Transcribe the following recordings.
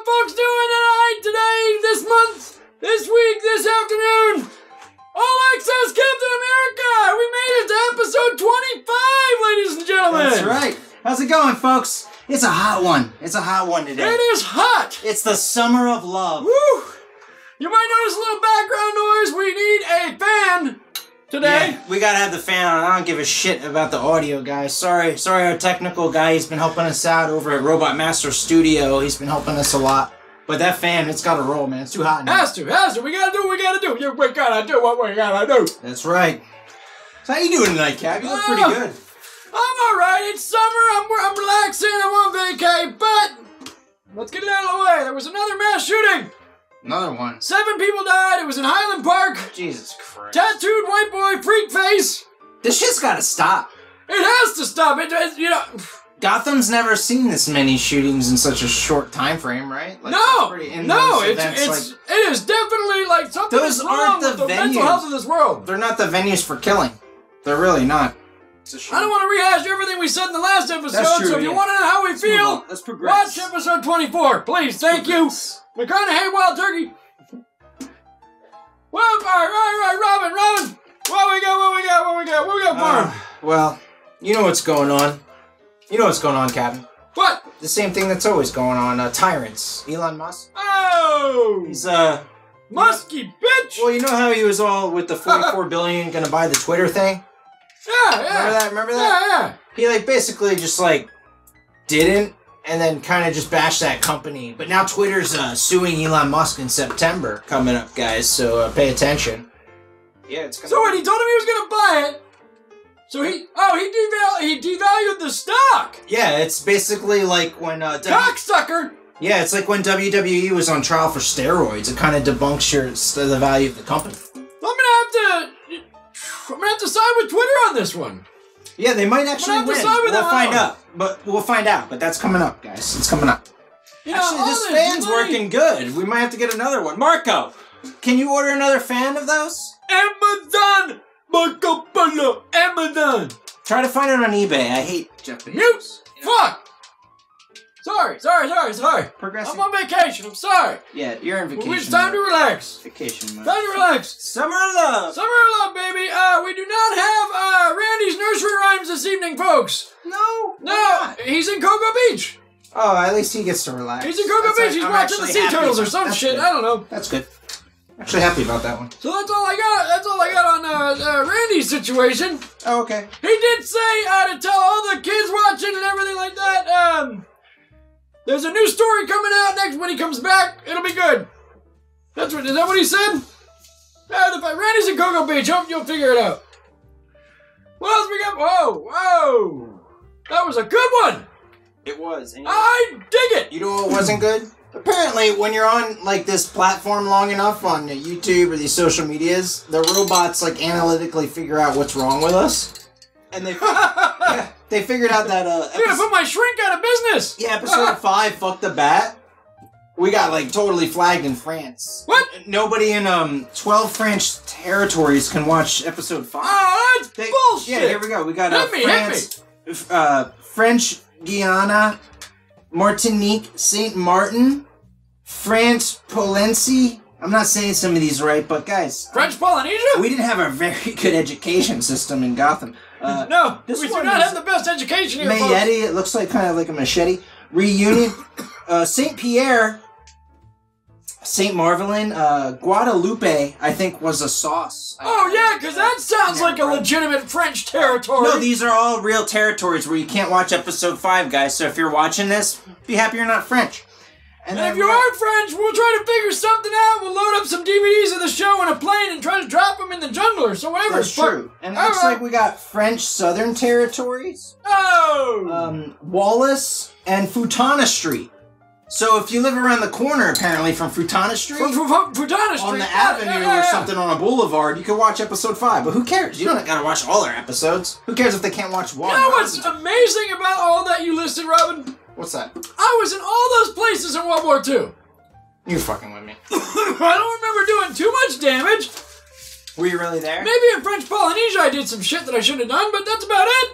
Folks, doing tonight, this month, this week, this afternoon. All Access Captain America. We made it to episode 25, ladies and gentlemen. That's right. How's it going, folks? It's a hot one. It's a hot one today. It is hot. It's the summer of love. Woo! You might notice a little background noise. We need a fan today. Yeah, we gotta have the fan on. I don't give a shit about the audio, guys. Sorry, our technical guy. He's been helping us out over at Robot Master Studio. He's been helping us a lot. But that fan, it's gotta roll, man. It's too hot now. Has to. We gotta do what we gotta do. Yeah, we gotta do what we gotta do. That's right. So how you doing tonight, Cap? You look pretty good. I'm alright, it's summer, I'm relaxing, I'm on vacay, but let's get it out of the way. There was another mass shooting. Another one. 7 people died, it was in Highland Park. Jesus Christ. Tattooed white boy, freak face. This shit's gotta stop. It has to stop, you know. Gotham's never seen this many shootings in such a short time frame, right? Like, no, it is definitely like something is wrong with the mental health of this world. They're not the venues for killing. They're really not. I don't want to rehash everything we said in the last episode, so if you want to know how we feel, watch episode 24, please. Thank you. We kind of hate wild turkey. Well, all right, Robin. What we got for him? Well, you know what's going on. You know what's going on, Captain. What? The same thing that's always going on. Tyrants. Elon Musk. Oh! He's, Musky bitch! Well, you know how he was all with the $44 billion gonna buy the Twitter thing? Yeah, yeah. Remember that? Yeah, yeah. He basically just didn't, and then kind of just bashed that company. But now Twitter's suing Elon Musk in September coming up, guys. So pay attention. Yeah, it's. So when he told him he was gonna buy it, so he devalued the stock. Yeah, it's basically like when cocksucker. Yeah, it's like when WWE was on trial for steroids. It kind of debunks the value of the company. I'm gonna have to side with Twitter on this one. Yeah, they might actually win. We'll find out. But that's coming up, guys. It's coming up. You actually, know, this fan's working good. We might have to get another one. Marco, can you order another fan of those? Amazon, Marco Polo, Amazon. Try to find it on eBay. I hate Japanese. Fuck. Sorry. Progressing. I'm on vacation. I'm sorry. Yeah, you're on vacation. It's time to relax. Vacation mode. Time to relax. Summer of love. Summer of love, baby. We do not have Randy's nursery rhymes this evening, folks. No. He's in Cocoa Beach. Oh, at least he gets to relax. He's in Cocoa Beach. He's watching the sea turtles or some shit. Good. I don't know. That's good. Actually happy about that one. So that's all I got. That's all I got on Randy's situation. Oh, okay. He did say to tell all the kids watching and everything like that. There's a new story coming out next when he comes back. It'll be good. Is that what he said? Randy's in Cocoa Beach. Hope you'll figure it out. What else we got? Whoa. That was a good one. It was. Anyway. I dig it. You know what wasn't good? Apparently, when you're on this platform long enough on YouTube or these social medias, the robots analytically figure out what's wrong with us. And they... Yeah. They figured out that, Dude, I put my shrink out of business! Yeah, episode 5, Fuck the Bat. We got, totally flagged in France. What? Nobody in, 12 French territories can watch episode 5. Oh, that's bullshit! Yeah, here we go. We got, France, French Guiana, Martinique, Saint Martin, France, Polency. I'm not saying some of these right, but guys... French Polynesia? We didn't have a very good education system in Gotham. No, we do not have the best education here, folks. Mayetti, it looks kind of like a machete. Reunion, St. Pierre, St. Marvelin, Guadalupe, I think, was a sauce. Oh, yeah, because that sounds like a legitimate French territory. No, these are all real territories where you can't watch episode 5, guys. So if you're watching this, be happy you're not French. And if you are French, we'll try to figure something out. We'll load up some DVDs of the show in a plane and try to drop them in the jungle or so, whatever. That's true. And it looks like we got French Southern Territories. Oh! Wallace and Futana Street. So if you live around the corner, apparently, from Futana Street. On the avenue or something on a boulevard, you can watch episode 5. But who cares? You don't gotta watch all our episodes. Who cares if they can't watch one? You know what's amazing about all that you listed, Robin? What's that? I was in all those places in World War II. You're fucking with me. I don't remember doing too much damage. Were you really there? Maybe in French Polynesia I did some shit that I shouldn't have done, but that's about it.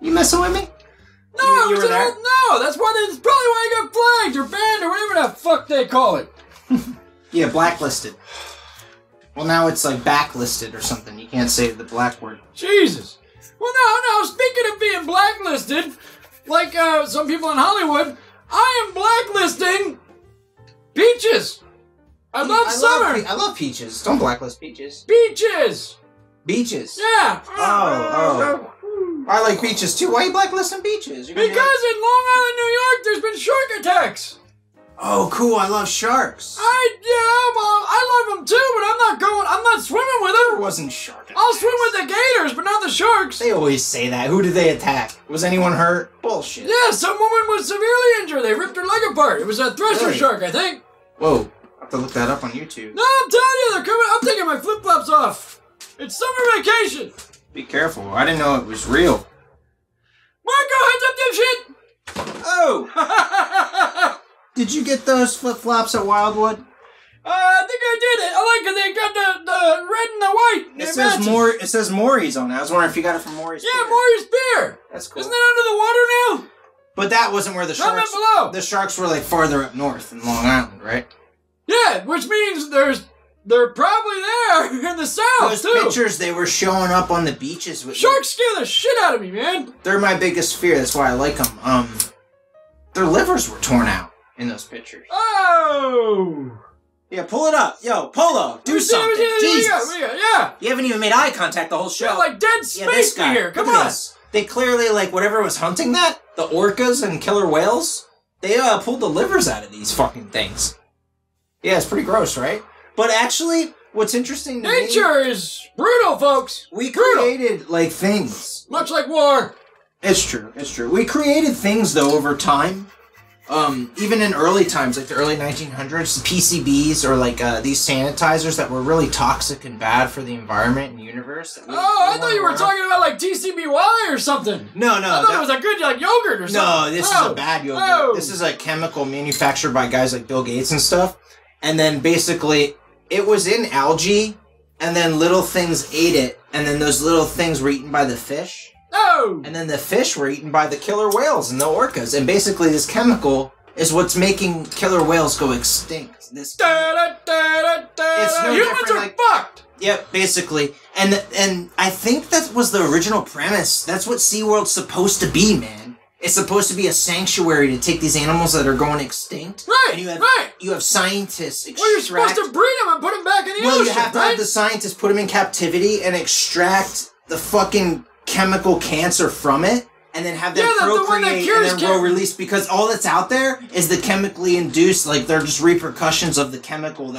You messing with me? No, you were there? No, that's why that's probably why I got flagged or banned or whatever the fuck they call it. Yeah, blacklisted. Well, now it's like backlisted or something. You can't say the black word. Jesus. Well, no. Speaking of being blacklisted, like some people in Hollywood, I am blacklisting peaches. I love summer. I love peaches. Don't blacklist peaches. Peaches. Beaches. Yeah. Oh. I like peaches too. Why are you blacklisting peaches? Because in Long Island, New York, there's been shark attacks. Oh, cool! I love sharks. I love them too, but I'm not swimming with them. There wasn't shark attacks. I'll swim with the gators, but not the sharks. They always say that. Who did they attack? Was anyone hurt? Bullshit. Yeah, some woman was severely injured. They ripped her leg apart. It was a thresher shark, I think. Whoa! I have to look that up on YouTube. No, I'm telling you, they're coming. I'm taking my flip flops off. It's summer vacation. Be careful! I didn't know it was real. Marco, heads up, dipshit! Oh. Did you get those flip-flops at Wildwood? I think I did. I like it. They got the red and the white. It says Maury's on it. I was wondering if you got it from Maury's. Yeah, Maury's beer. That's cool. Isn't that under the water now? But that wasn't where the sharks. Below. The sharks were like farther up north in Long Island, right? Yeah, which means they're probably there in the south too. Those pictures they were showing up on the beaches with sharks scare the shit out of me, man. They're my biggest fear. That's why I like them. Their livers were torn out. In those pictures. Oh! Yeah, pull it up. Yo, Polo, do something. Jesus. Yeah. You haven't even made eye contact the whole show. You're like dead space here. Come on. This. They clearly, like, whatever was hunting that, the orcas and killer whales, they pulled the livers out of these fucking things. Yeah, it's pretty gross, right? But actually, what's interesting to me... Nature is brutal, folks. We created, like, things. Much like war. It's true. It's true. We created things, though, over time. Even in early times, like the early 1900s, PCBs or like these sanitizers that were really toxic and bad for the environment and universe. Oh, I thought you were talking about like TCBY or something. No, no. I thought it was a good like yogurt or something. No, this is a bad yogurt. This is a chemical manufactured by guys like Bill Gates and stuff. And then basically it was in algae and then little things ate it. And then those little things were eaten by the fish. Oh! And then the fish were eaten by the killer whales and the orcas. And basically this chemical is what's making killer whales go extinct. This humans are like, fucked! Yep, basically. And I think that was the original premise. That's what SeaWorld's supposed to be, man. It's supposed to be a sanctuary to take these animals that are going extinct. Right, and you have scientists extract... Well, you're supposed to breed them and put them back in the ocean, you have to have the scientists put them in captivity and extract the fucking... chemical cancer from it, and then have them procreate and then release, because all that's out there is the chemically induced, like, they're just repercussions of the chemical that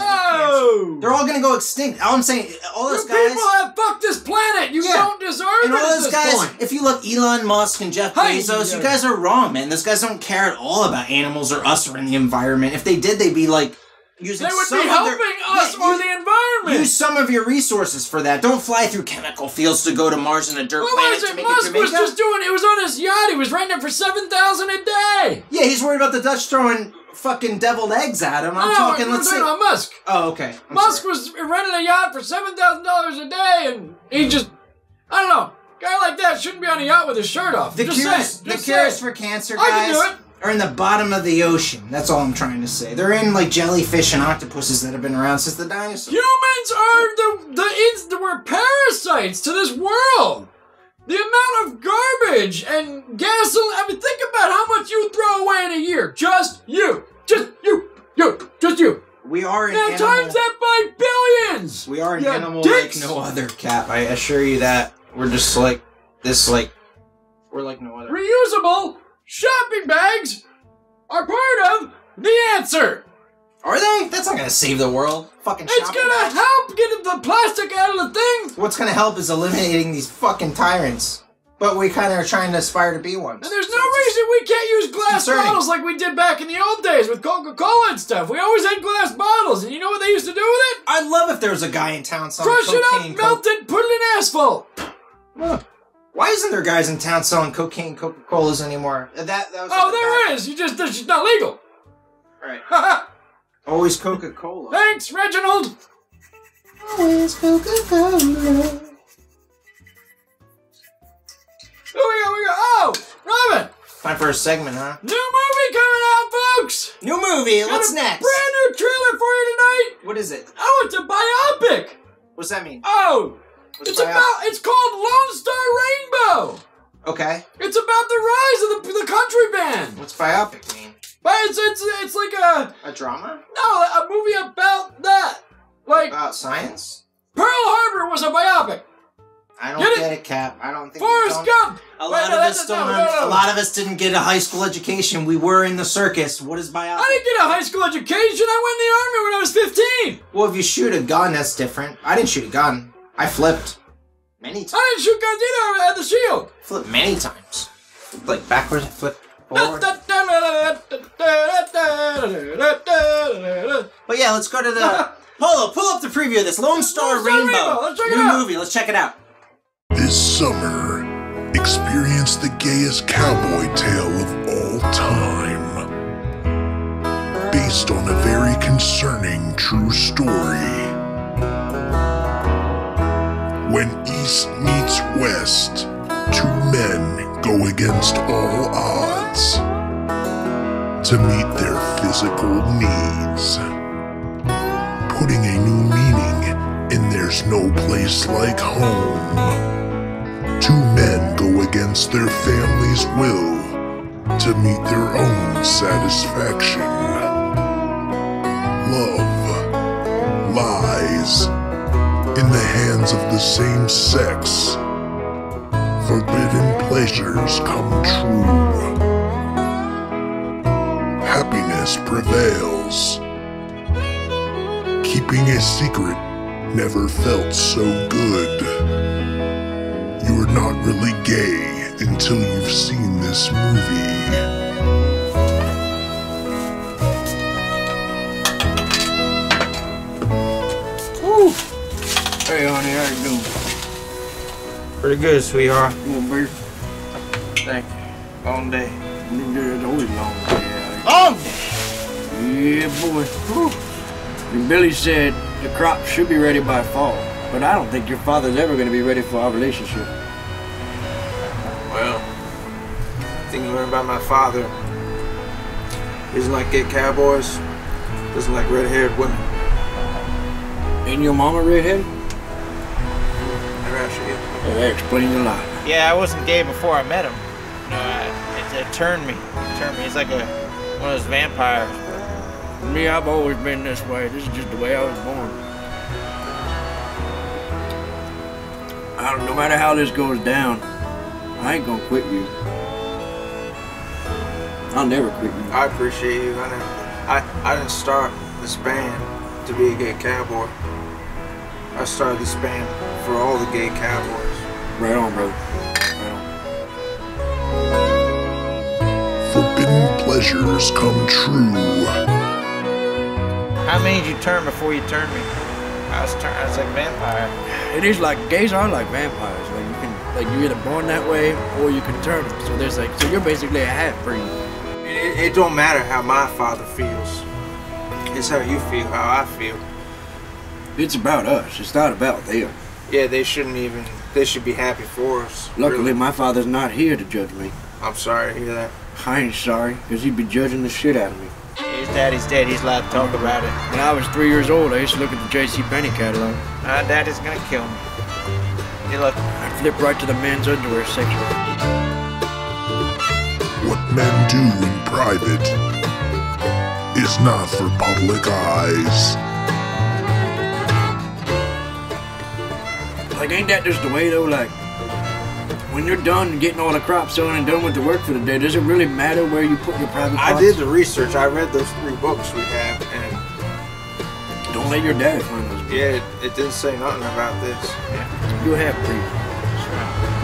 they're all gonna go extinct. All I'm saying, all those guys... people have fucked this planet! You don't deserve it. And all those guys, if you love Elon Musk and Jeff Bezos, you guys are wrong, man. Those guys don't care at all about animals or us or in the environment. If they did, they'd be like... Using they would be helping us or the environment. Use some of your resources for that. Don't fly through chemical fields to go to Mars and a dirt planet to make it to Jamaica. Musk was just doing, it was on his yacht. He was renting it for $7,000 a day. Yeah, he's worried about the Dutch throwing fucking deviled eggs at him. I'm talking Musk. Oh, okay. Musk was renting a yacht for $7,000 a day, and he just, I don't know. A guy like that shouldn't be on a yacht with his shirt off. The cures for cancer, guys. I can do it. Are in the bottom of the ocean. That's all I'm trying to say. They're in like jellyfish and octopuses that have been around since the dinosaurs. Humans are we're parasites to this world. The amount of garbage and gasoline. I mean, think about how much you throw away in a year. Just you. We are an animal. Now times that by billions. We are an animal like no other, Cap. I assure you that. We're just like this. Like we're like no other. Reusable. Shopping bags are part of the answer. Are they? That's not gonna save the world. Fucking shopping bags. It's gonna help getting the plastic out of the thing. What's gonna help is eliminating these fucking tyrants. But we kind of are trying to aspire to be one. And there's no reason we can't use glass bottles like we did back in the old days with Coca-Cola and stuff. We always had glass bottles, and you know what they used to do with it? I'd love if there was a guy in town selling cocaine. Crush it up, melt it, put it in asphalt. Huh. Why isn't there guys in town selling cocaine, Coca-Colas anymore? That was there is. You just it's not legal. Right. Always Coca-Cola. Thanks, Reginald. always Coca-Cola. Here we go. Oh, Robin! My first segment, huh? New movie coming out, folks! New movie, what's next? Brand new trailer for you tonight! What is it? Oh, it's a biopic! What's that mean? Oh! It's called Lone Star Rainbow! Okay. It's about the rise of the country band! What's biopic mean? But it's like a drama? No, a movie about that! Like about science? Pearl Harbor was a biopic! I don't get it, Cap. I don't think Forrest Gump! A lot of us didn't get a high school education. We were in the circus. What is biopic? I didn't get a high school education. I went in the army when I was 15. Well, if you shoot a gun, that's different. I didn't shoot a gun. I flipped. Many times. I didn't shoot guns either. I had the shield. Flipped many times. Like backwards, flip forward. But yeah, let's go to the... Pull up the preview of this Lone Star Rainbow movie. Let's check it out. This summer, experience the gayest cowboy tale of all time. Based on a very concerning true story. When East meets West, two men go against all odds to meet their physical needs. Putting a new meaning in there's no place like home. Two men go against their family's will to meet their own satisfaction. Love lies in the hands of the same sex. Forbidden pleasures come true. Happiness prevails. Keeping a secret never felt so good. You're not really gay until you've seen this movie. Woo! Hey, honey, how you doing? Pretty good, sweetheart. Little beer. Thank you. Long day. It's always long day. Long day! Yeah, boy. Woo. Billy said the crop should be ready by fall. But I don't think your father's ever going to be ready for our relationship. Well, things learned by my father. He doesn't like gay cowboys. Doesn't like red-haired women. Ain't your mama redheaded? Never actually is. Yeah, that explains a lot. Yeah, I wasn't gay before I met him. No, it turned me. It turned me. He's like one of those vampires. For me, I've always been this way. This is just the way I was born. No matter how this goes down, I ain't gonna quit you. I'll never quit you. I appreciate you. I didn't start this band to be a gay cowboy. I started this band for all the gay cowboys. Right on, brother. Right on. Forbidden pleasures come true. How many did you turn before you turned me? I was like a vampire. It is like, gays are like vampires. Like you can, like you're either born that way or you can turn them. So there's like, so you're basically a half-breed. It don't matter how my father feels. It's how you feel, how I feel. It's about us. It's not about them. Yeah, they shouldn't even. They should be happy for us. Luckily, really. My father's not here to judge me. I'm sorry to hear that. I ain't sorry, cause he'd be judging the shit out of me. His daddy's dead, he's allowed to talk about it. When I was 3 years old, I used to look at the J.C. Penney catalog. My daddy's gonna kill me. You look. I flip right to the men's underwear section. What men do in private is not for public eyes. Like, ain't that just the way, though? Like, when you're done getting all the crops on and done with the work for the day, does it really matter where you put your private crops? I did the research. I read those 3 books we have, and... Don't let your dad find those books. Yeah, it didn't say nothing about this. Yeah. You're half-breed.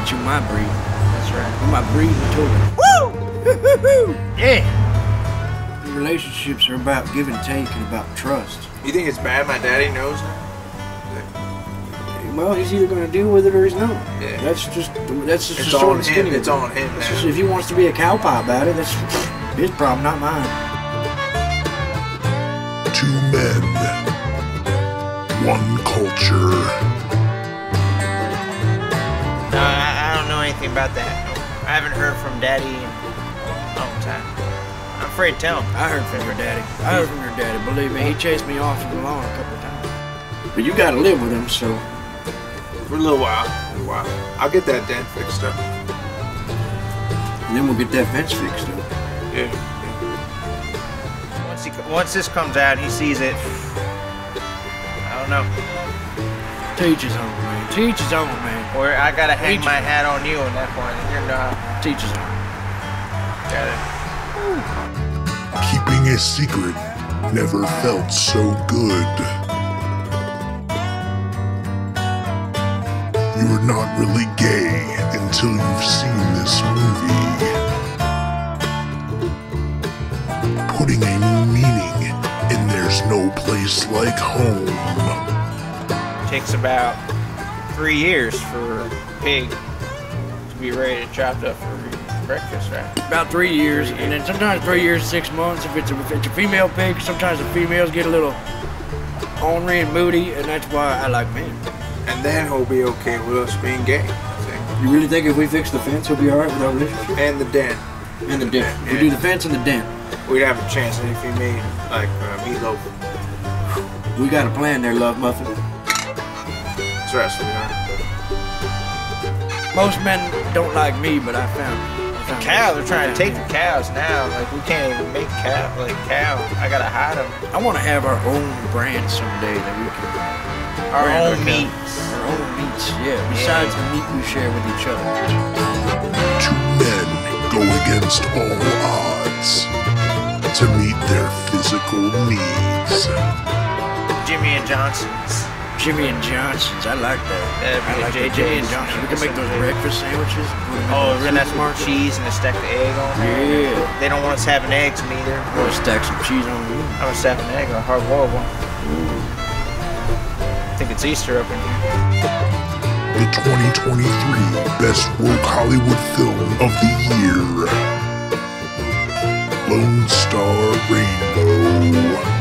That's right. But you're my breed. That's right. You're my breed and total. Woo! Yeah! The relationships are about give and take and about trust. You think it's bad my daddy knows that? Well, he's either going to deal with it or he's not. Yeah. That's just it's on him. It's on him. Just, if he wants to be a cowpie about it, that's his problem, not mine. Two men one culture. No, I don't know anything about that. I haven't heard from Daddy in a long time. I'm afraid to tell him. I heard from your daddy. I heard from your daddy. Believe me, he chased me off of the lawn a couple of times. But you gotta live with him, so for a little while. I'll get that dad fixed up. And then we'll get that fence fixed up. Yeah. Once this comes out, he sees it. I don't know. Teach his own, man. Teach his own, man. Or I gotta hang my hat on you on that point. You're not. Teach his own. Got it. Keeping a secret never felt so good. You're not really gay until you've seen this movie. Putting a new meaning in there's no place like home. It takes about 3 years for a pig to be ready to chop up for breakfast, right? About 3 years, and then sometimes 3 years, 6 months. If it's a female pig, sometimes the females get a little ornery and moody, and that's why I like men. And then he'll be okay with us being gay. You really think if we fix the fence, he'll be alright with our relationship? And the den. And the den. Yeah. We do the fence and the den. We'd have a chance if he made, like, meatloaf. We got a plan there, Love Muffin. That's right, sweetheart. Most men don't like me, but I found cows. They're trying to take the cows now. Like, we can't even make cows. I gotta hide them. I want to have our own brand someday that we can. Our own meats. Our own meats, yeah. Besides the meat we share with each other. Two men go against all odds to meet their physical needs. Jimmy and Johnson's. Jimmy and Johnson's. I like that. I like JJ's. Jimmy and Johnson's. We can make those breakfast sandwiches. Oh, we're gonna have some cheese and a stack of egg on there. Yeah. They don't want us having eggs neither. I'm gonna stack some cheese on you. I'm gonna stack an egg on a hard boiled one. I think it's Easter up in here. The 2023 Best Woke Hollywood Film of the Year. Lone Star Rainbow.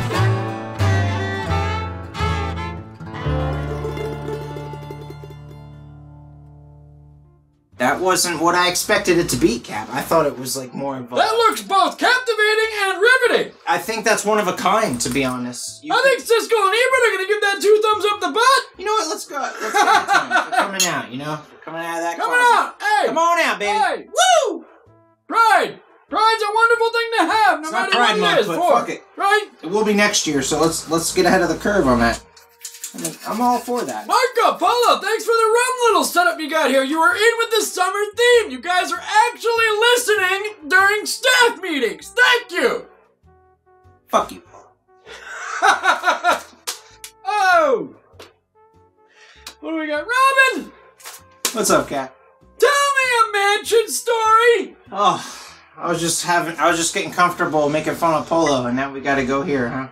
That wasn't what I expected it to be, Cap. I thought it was, like, more involved. That looks both captivating and riveting! I think that's one of a kind, to be honest. I think Siskel and Ebert are gonna give that 2 thumbs up the butt! You know what, let's go. Let's go. We're coming out, you know? We're coming out of that closet. Hey! Come on out, baby! Hey. Woo! Pride! Pride's a wonderful thing to have, no matter what it is for. Fuck it. Right? It will be next year, so let's get ahead of the curve on that. I'm all for that. Marco Polo, thanks for the rum little setup you got here. You were in with the summer theme. You guys are actually listening during staff meetings. Thank you. Fuck you, Polo. Oh. What do we got? Robin! What's up, Cat? Tell me a mansion story! Oh. I was just getting comfortable making fun of Polo, and now we gotta go here, huh?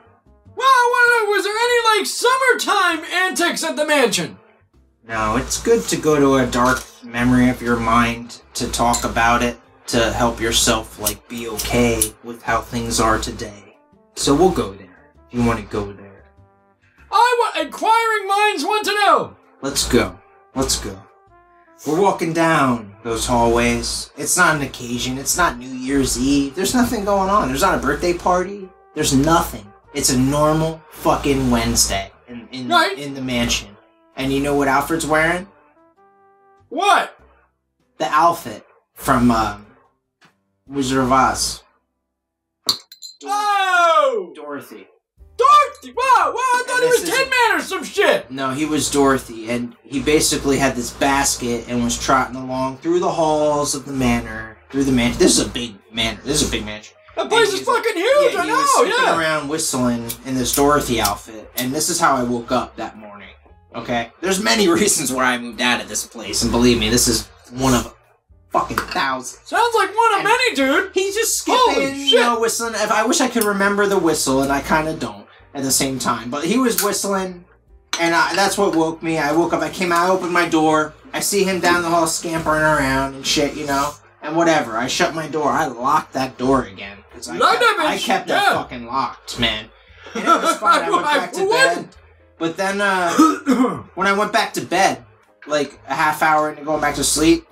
Well, I wanna know, was there any, like, summertime antics at the mansion? No, it's good to go to a dark memory of your mind, to talk about it, to help yourself, like, be okay with how things are today. So we'll go there, if you wanna go there. Inquiring minds want to know! Let's go. Let's go. We're walking down those hallways. It's not an occasion. It's not New Year's Eve. There's nothing going on. There's not a birthday party. There's nothing. It's a normal fucking Wednesday in the mansion. And you know what Alfred's wearing? What? The outfit from Wizard of Oz. Oh! Dorothy. Dorothy! Wow, I thought he was Tin Man or some shit! No, he was Dorothy, and he basically had this basket and was trotting along through the halls of the manor, through the mansion. This is a big manor. This is a big mansion. That place is fucking huge, I know, yeah! He was sitting around whistling in this Dorothy outfit, and this is how I woke up that morning, okay? There's many reasons why I moved out of this place, and believe me, this is one of them. Fucking thousand. Sounds like one of many, dude! He's just skipping, you know, whistling. If I wish I could remember the whistle, and I kind of don't at the same time. But he was whistling, and that's what woke me. I woke up, I came out, I opened my door, I see him down the hall scampering around and shit, you know? And whatever, I shut my door, I locked that door again. Because I kept that fucking locked, man. And it was fun, I went back to bed. But then when I went back to bed, like a half hour into going back to sleep,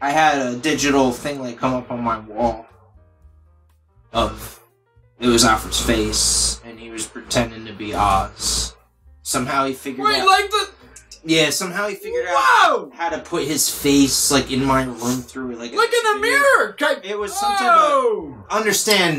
I had a digital thing like come up on my wall of it was Alfred's face and he was pretending to be Oz. Somehow he figured out like the Somehow he figured out how to put his face like in my room through like in a mirror. It was some type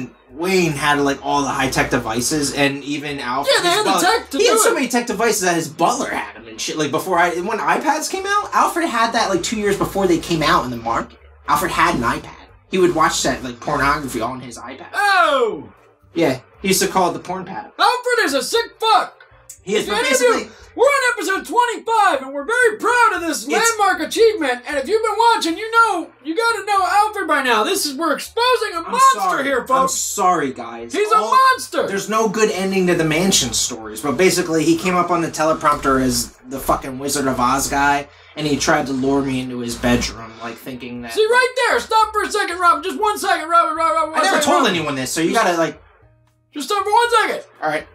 of Wayne had like all the high tech devices, and even Alfred. Yeah, they had the tech. He had so many tech devices that his butler had them and shit. Like before, when iPads came out, Alfred had that like 2 years before they came out in the market. Alfred had an iPad. He would watch that like pornography on his iPad. Oh, yeah. He used to call it the porn pad. Alfred is a sick fuck. He is, but basically, we're on episode 25, and we're very proud of this landmark achievement. And if you've been watching, you know, you gotta know Alfred by now. This is, we're exposing a monster here, folks. I'm sorry, guys. He's a monster. There's no good ending to the mansion stories, but basically, he came up on the teleprompter as the fucking Wizard of Oz guy, and he tried to lure me into his bedroom, like thinking that. See, right there, stop for a second, Rob. Just 1 second, Rob. I never told anyone this, so you gotta, like. Just stop for 1 second. All right.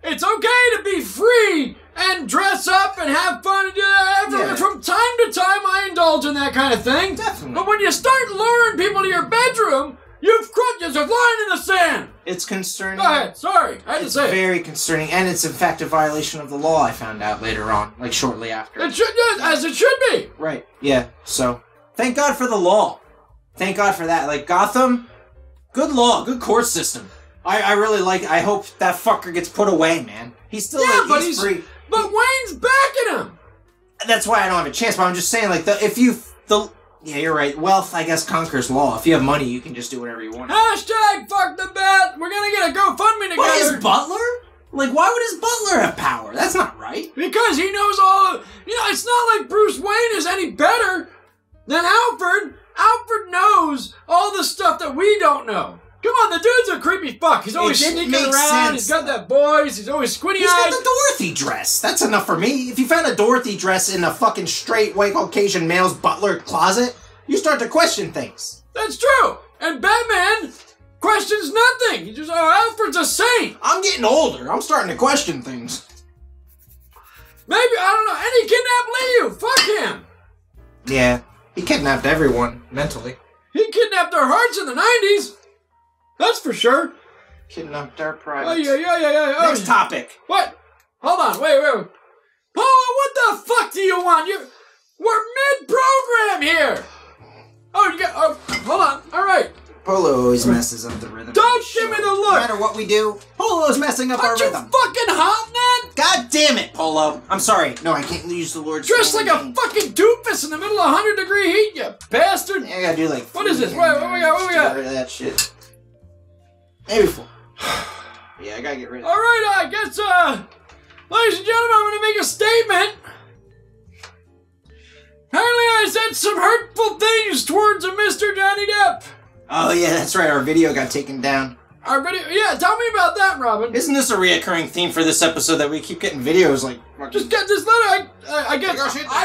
It's okay to be free and dress up and have fun and do that. Yeah. From time to time, I indulge in that kind of thing. Definitely. But when you start luring people to your bedroom, you've crooked yourself lying in the sand. It's concerning. Go ahead. Sorry. I had to say it. It's very concerning, and it's in fact a violation of the law, I found out later on, like shortly after. It should, as it should be. Right. Yeah. So, thank God for the law. Thank God for that. Like, Gotham, good law, good court system. I really like. I hope that fucker gets put away, man. He's still like, he's free. But Wayne's backing him. That's why I don't have a chance. But I'm just saying, like, you're right. Wealth, I guess, conquers law. If you have money, you can just do whatever you want. # fuck the bat. We're gonna get a GoFundMe together. But his butler? Like, why would his butler have power? That's not right. Because he knows all. You know, it's not like Bruce Wayne is any better than Alfred. Alfred knows all the stuff that we don't know. Come on, the dude's a creepy fuck. He's always sneaking around. He's got that voice. He's always squinty eyed. He's got the Dorothy dress. That's enough for me. If you found a Dorothy dress in a fucking straight white Caucasian male's butler closet, you start to question things. That's true. And Batman questions nothing. He just, oh, Alfred's a saint. I'm getting older. I'm starting to question things. Maybe, I don't know. And he kidnapped Leo. Fuck him. Yeah. He kidnapped everyone mentally. He kidnapped our hearts in the 90s. That's for sure. Kidnapped our pride. Oh, next topic. What? Hold on. Wait. Paula, what the fuck do you want? We're mid-program here. Hold on. All right. Polo always messes up the rhythm. Don't give me the look. No matter what we do, Polo's messing up our rhythm. Aren't you fucking hot, man? God damn it, Polo. I'm sorry. No, I can't use the Lord's. Dressed like a fucking doofus in the middle of 100-degree heat, you bastard. Yeah, I gotta do like. What is this? What we got? Get rid of that shit. Maybe four. Yeah, I gotta get rid of it. Alright, I guess, ladies and gentlemen, I'm gonna make a statement. Apparently I said some hurtful things towards a Mr. Johnny Depp. Oh yeah, that's right, our video got taken down. Our video, yeah, tell me about that, Robin. Isn't this a reoccurring theme for this episode that we keep getting videos like... Just get this letter, I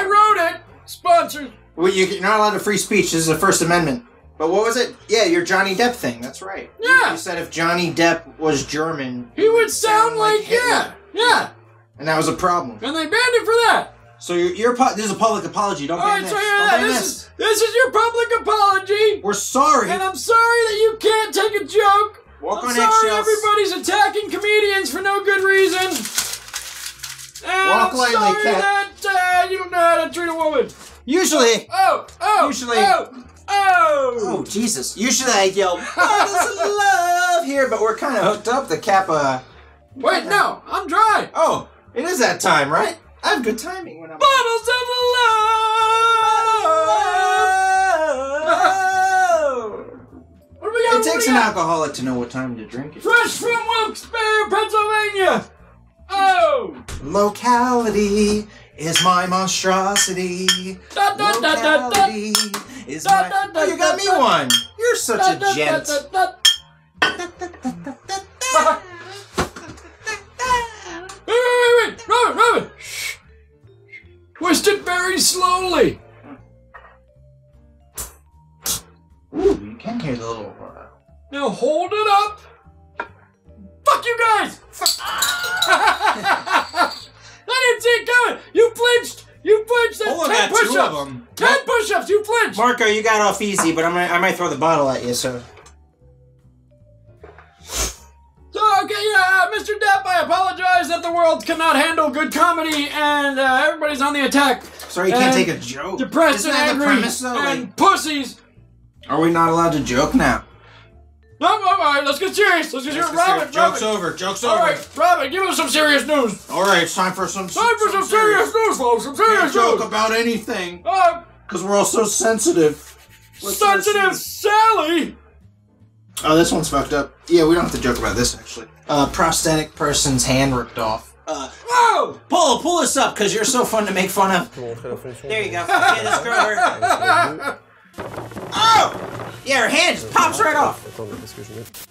wrote it. Sponsored. Well, you're not allowed to free speech, this is the First Amendment. But what was it? Yeah, your Johnny Depp thing. That's right. Yeah. You said if Johnny Depp was German, he would sound like Hitler. Yeah. And that was a problem. And they banned him for that. So this is a public apology. Don't ban this. All right, so this is your public apology. We're sorry. And I'm sorry that you can't take a joke. Walk on eggshells. Everybody's attacking comedians for no good reason. And I'm sorry that you don't know how to treat a woman. Usually. Usually. Oh, Jesus. Usually I yell, love here, but we're kind of hooked up. The Kappa... Wait, no. I'm dry. Oh, it is that time, right? I have good timing when I'm... Bottles of love! What do we got? It takes an alcoholic to know what time to drink it. Fresh from Wilkes-Barre, Pennsylvania! Oh! Locality is my monstrosity. Locality... Is oh, you got me one. You're such a gent. Wait. Robin. Shh. Twist it very slowly. Ooh, you can hear the little... Now hold it up. Fuck you guys! I didn't see it coming! You flinched! You flinched! That's 10 push-ups! 10 push-ups! You flinched! Marco, you got off easy, but I might throw the bottle at you, so... Okay, yeah, Mr. Depp, I apologize that the world cannot handle good comedy and everybody's on the attack. Sorry, you can't take a joke. Depressed Isn't and angry premise, though, and like, pussies. Are we not allowed to joke now? No, all right, let's get serious. Let's get serious. Robin, Joke's over. All right, Robin, give us some serious news. All right, it's time for some serious news, folks. Some serious news. Can't joke about anything. Because we're all so sensitive. Sensitive Sally? Oh, this one's fucked up. Yeah, we don't have to joke about this, actually. Prosthetic person's hand ripped off. Whoa! Pull this up, because you're so fun to make fun of. There you go. Okay, let's grab her. Oh! Yeah, her hand just pops right off.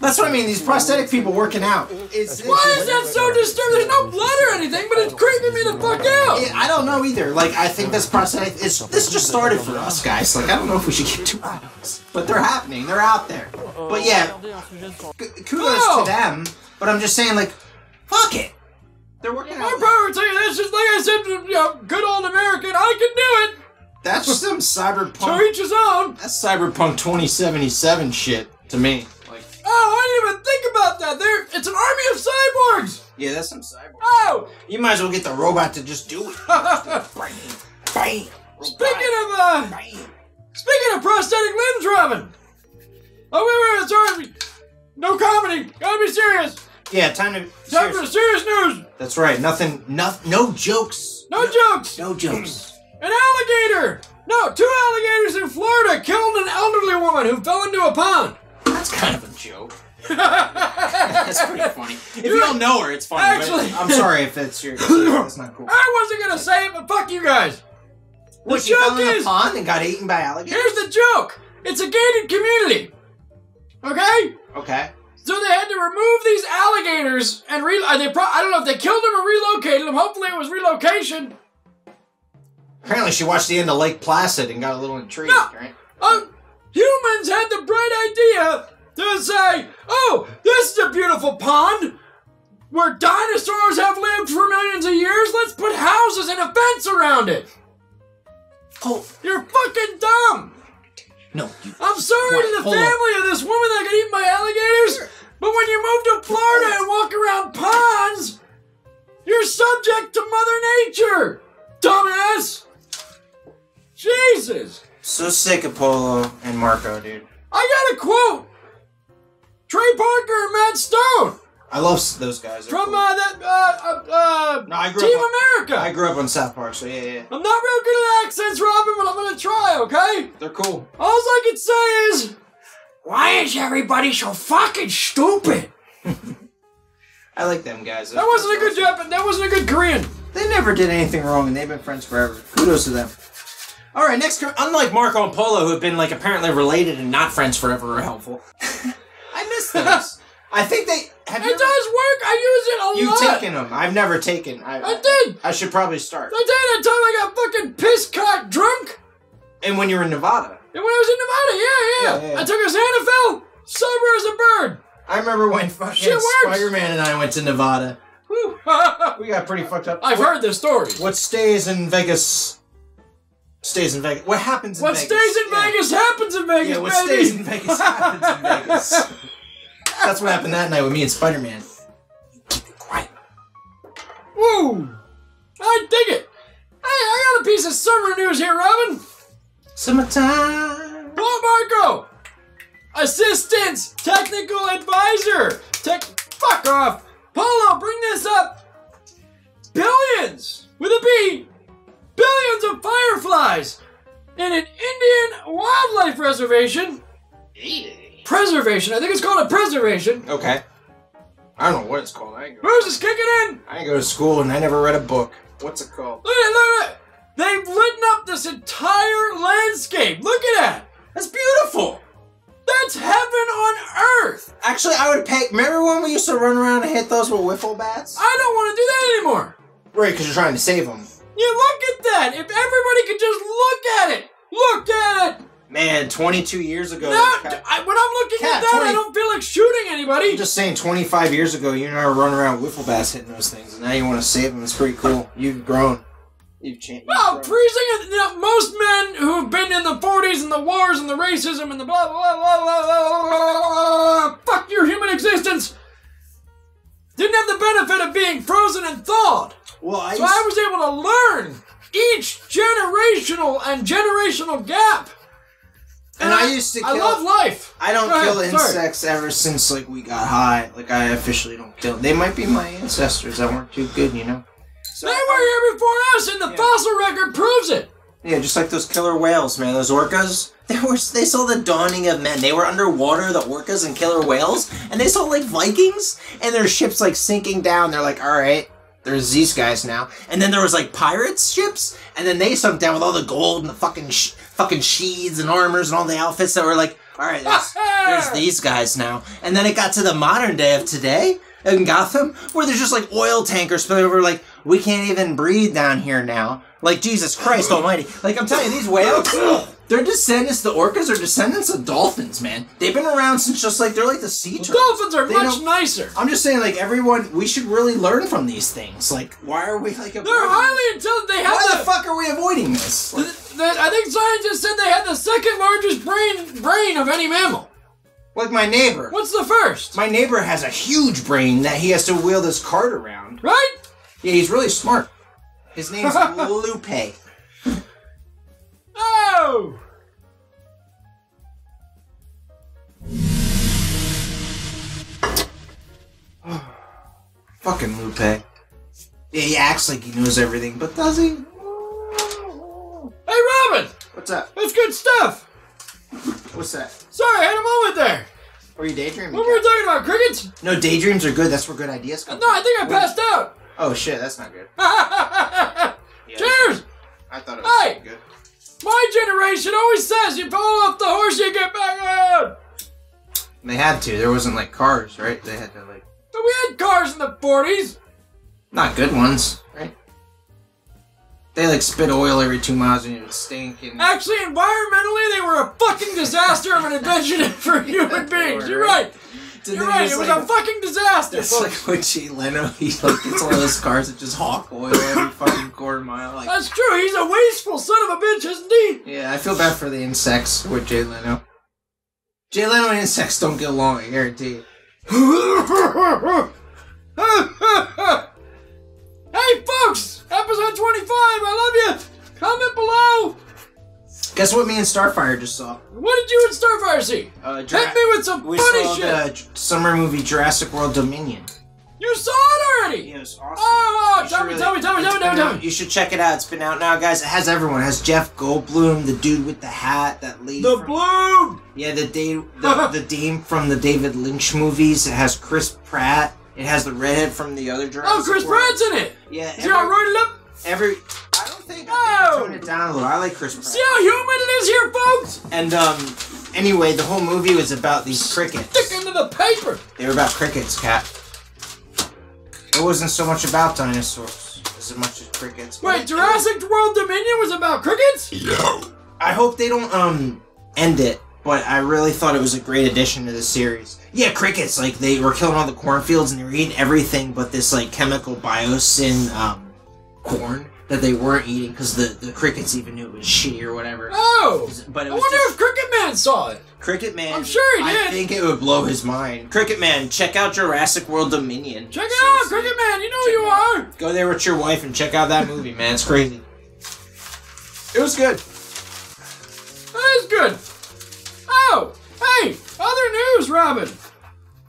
That's what I mean, these prosthetic people working out. Why is that so disturbing? There's no blood or anything, but it's creeping me the fuck out! Yeah, I don't know either. Like, I think this prosthetic... This just started for us, guys. Like, I don't know if we should get too out of this. But they're happening. They're out there. But yeah, kudos to them. But I'm just saying, like, fuck it. They're working out. I'm telling you, that's just, like I said, you know, good old American, I can do it! That's some cyberpunk. To each his own. That's cyberpunk 2077 shit to me. Like, I didn't even think about that. It's an army of cyborgs. Yeah, that's some cyborgs. Oh, you might as well get the robot to just do it. Bam, bam. Speaking of prosthetic limbs, Robin. Oh wait, sorry. No comedy. Gotta be serious. Yeah, time for serious news. That's right. No jokes. No jokes. An alligator! No, two alligators in Florida killed an elderly woman who fell into a pond. That's kind of a joke. That's pretty funny. If you don't know her, it's funny. Actually, I'm sorry if that's your... That's not cool. I wasn't going to say it, but fuck you guys. The joke fell in a pond and got eaten by alligators? Here's the joke. It's a gated community. Okay? Okay. So they had to relocate these alligators and... I don't know if they killed them or relocated them. Hopefully it was relocation. Apparently she watched the end of Lake Placid and got a little intrigued, right? Humans had the bright idea to say, oh, this is a beautiful pond where dinosaurs have lived for millions of years. Let's put houses and a fence around it. Oh, you're fucking dumb. No. I'm sorry to the family of this woman that got eaten by alligators, but when you move to Florida and walk around ponds, you're subject to Mother Nature, dumbass. Jesus! So sick of Polo and Marco, dude. I got a quote! Trey Parker and Matt Stone! I love those guys. From cool. Team America! I grew up on South Park, so yeah. I'm not real good at accents, Robin, but I'm gonna try, okay? They're cool. All I can say is, why is everybody so fucking stupid? I like them guys. That wasn't a good Japanese, that wasn't a good Korean. They never did anything wrong, and they've been friends forever. Kudos to them. All right, next, unlike Marco and Polo, who have been, like, apparently related and not friends forever, are helpful. I miss those. I think they... It does work. I use it a lot. You've taken them. I've never taken. I did. I should probably start. I did. That time I got fucking piss-cock drunk. And when you were in Nevada. And when I was in Nevada, yeah. I took a Xanafel, sober as a bird. I remember when fucking Spider-Man and I went to Nevada. We got pretty fucked up. I've heard this story. What stays in Vegas... stays in Vegas. What happens in Vegas? What stays in Vegas happens in Vegas, baby! What stays in Vegas happens in Vegas. That's what happened that night with me and Spider-Man. Keep it quiet. Woo! I dig it! Hey, I got a piece of summer news here, Robin! Summertime! Hello, Marco! Assistant! Technical advisor! Fuck off! Polo, bring this up! Billions! With a B! Billions of fireflies in an Indian wildlife reservation. Preservation. I think it's called a preservation. Okay. I don't know what it's called. Roses kicking in. I didn't go to school and I never read a book. What's it called? Look at that. They've written up this entire landscape. Look at that. That's beautiful. That's heaven on earth. Actually, I would pay. Remember when we used to run around and hit those with wiffle bats? I don't want to do that anymore. Right, because you're trying to save them. You look at that! If everybody could just look at it! Look at it! Man, 22 years ago. No, when I'm looking at that, I don't feel like shooting anybody. I'm just saying, 25 years ago, you and I were running around with wiffle bats hitting those things, and now you want to save them. It's pretty cool. You've grown. You've changed. No, freezing. Most men who have been in the 40s and the wars and the racism and the blah, blah, blah, blah, blah, blah, blah, fuck your human existence, didn't have the benefit of being frozen and thawed. Well, so I was able to learn each generational gap. And I used to kill... I love life! I don't kill insects ever since, like, we got high. Like, I officially don't kill... They might be my ancestors that weren't too good, you know? So, they were here before us, and the fossil record proves it! Yeah, just like those killer whales, man. Those orcas, they saw the dawning of men. They were underwater, the orcas and killer whales, and they saw, like, Vikings, and their ships, like, sinking down. They're like, alright, there's these guys now. And then there was, like, pirates' ships, and then they sunk down with all the gold and the fucking sheaths and armors and all the outfits that were like, alright, there's these guys now. And then it got to the modern day of today in Gotham, where there's just like oil tankers spilling over, like, we can't even breathe down here now. Like, Jesus Christ almighty. Like, I'm telling you, these whales, they're descendants, the orcas are descendants of dolphins, man. They've been around since just like, they're like the sea turtles. Dolphins are much nicer. I'm just saying, like, everyone, we should really learn from these things. Like, why are we, like, avoiding? They're highly intelligent. They have why the fuck are we avoiding this? Like, I think scientists said they had the second largest brain of any mammal. Like my neighbor. What's the first? My neighbor has a huge brain that he has to wheel this cart around. Right? Yeah, he's really smart. His name's Lupe. Oh! Fucking Lupe. Yeah, he acts like he knows everything, but does he? Hey, Robin! What's up? That's good stuff! What's that? Sorry, I had a moment there! Were you daydreaming? What were we talking about, crickets? No, daydreams are good. That's where good ideas come from. No, I think I passed out! Oh, shit, that's not good. Cheers! I thought it was good. My generation always says you pull off the horse, you get back on! And they had to. There wasn't, like, cars, right? They had to, like... But we had cars in the 40s! Not good ones, right? They, like, spit oil every 2 miles and it would stink. And... Actually, environmentally, they were a fucking disaster of an invention for human beings. You're right. You're right. It was like a fucking disaster. It's like when Jay Leno, he like, gets all those cars that just hawk oil every fucking quarter mile. Like... That's true. He's a wasteful son of a bitch, isn't he? Yeah, I feel bad for the insects with Jay Leno. Jay Leno and insects don't get along, I guarantee you. Hey, folks! Episode 25! I love you! Comment below! Guess what me and Starfire just saw? What did you and Starfire see? Hit me with some funny shit! The summer movie Jurassic World Dominion. You saw it already! Yeah, it was awesome. Oh, tell me. You should check it out. It's been out now, guys. It has everyone. It has Jeff Goldblum, the dude with the hat, that lead. The Bloom! Yeah, the dame from the David Lynch movies. It has Chris Pratt. It has the redhead from the other Jurassic World. Oh, Chris Pratt's in it! Yeah. See how I wrote it up? I don't think I can tone it down a little. I like Chris Pratt. See how human it is here, folks? And, anyway, the whole movie was about these crickets. Stick into the paper! They were about crickets, Cat. It wasn't so much about dinosaurs as much as crickets. Wait, Jurassic World Dominion was about crickets? Yeah. I hope they don't, end it. But I really thought it was a great addition to the series. Yeah, crickets, like, they were killing all the cornfields and they were eating everything but this, like, chemical biosyn, corn that they weren't eating because the crickets even knew it was shitty or whatever. Oh! But it was I wonder if Cricket Man saw it! Cricket Man... I'm sure he did! I think it would blow his mind. Cricket Man, check out Jurassic World Dominion. Check it out, Cricket Man! You know who you are! Go there with your wife and check out that movie, man. It's crazy. It was good. That is good! Oh, hey, other news, Robin.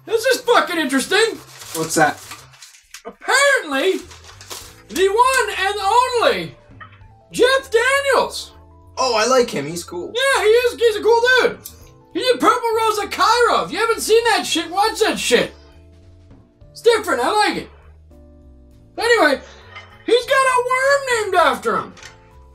This is fucking interesting. What's that? Apparently, the one and only Jeff Daniels. Oh, I like him. He's cool. Yeah, he is. He's a cool dude. He did Purple Rose of Cairo. If you haven't seen that shit, watch that shit. It's different. I like it. Anyway, he's got a worm named after him.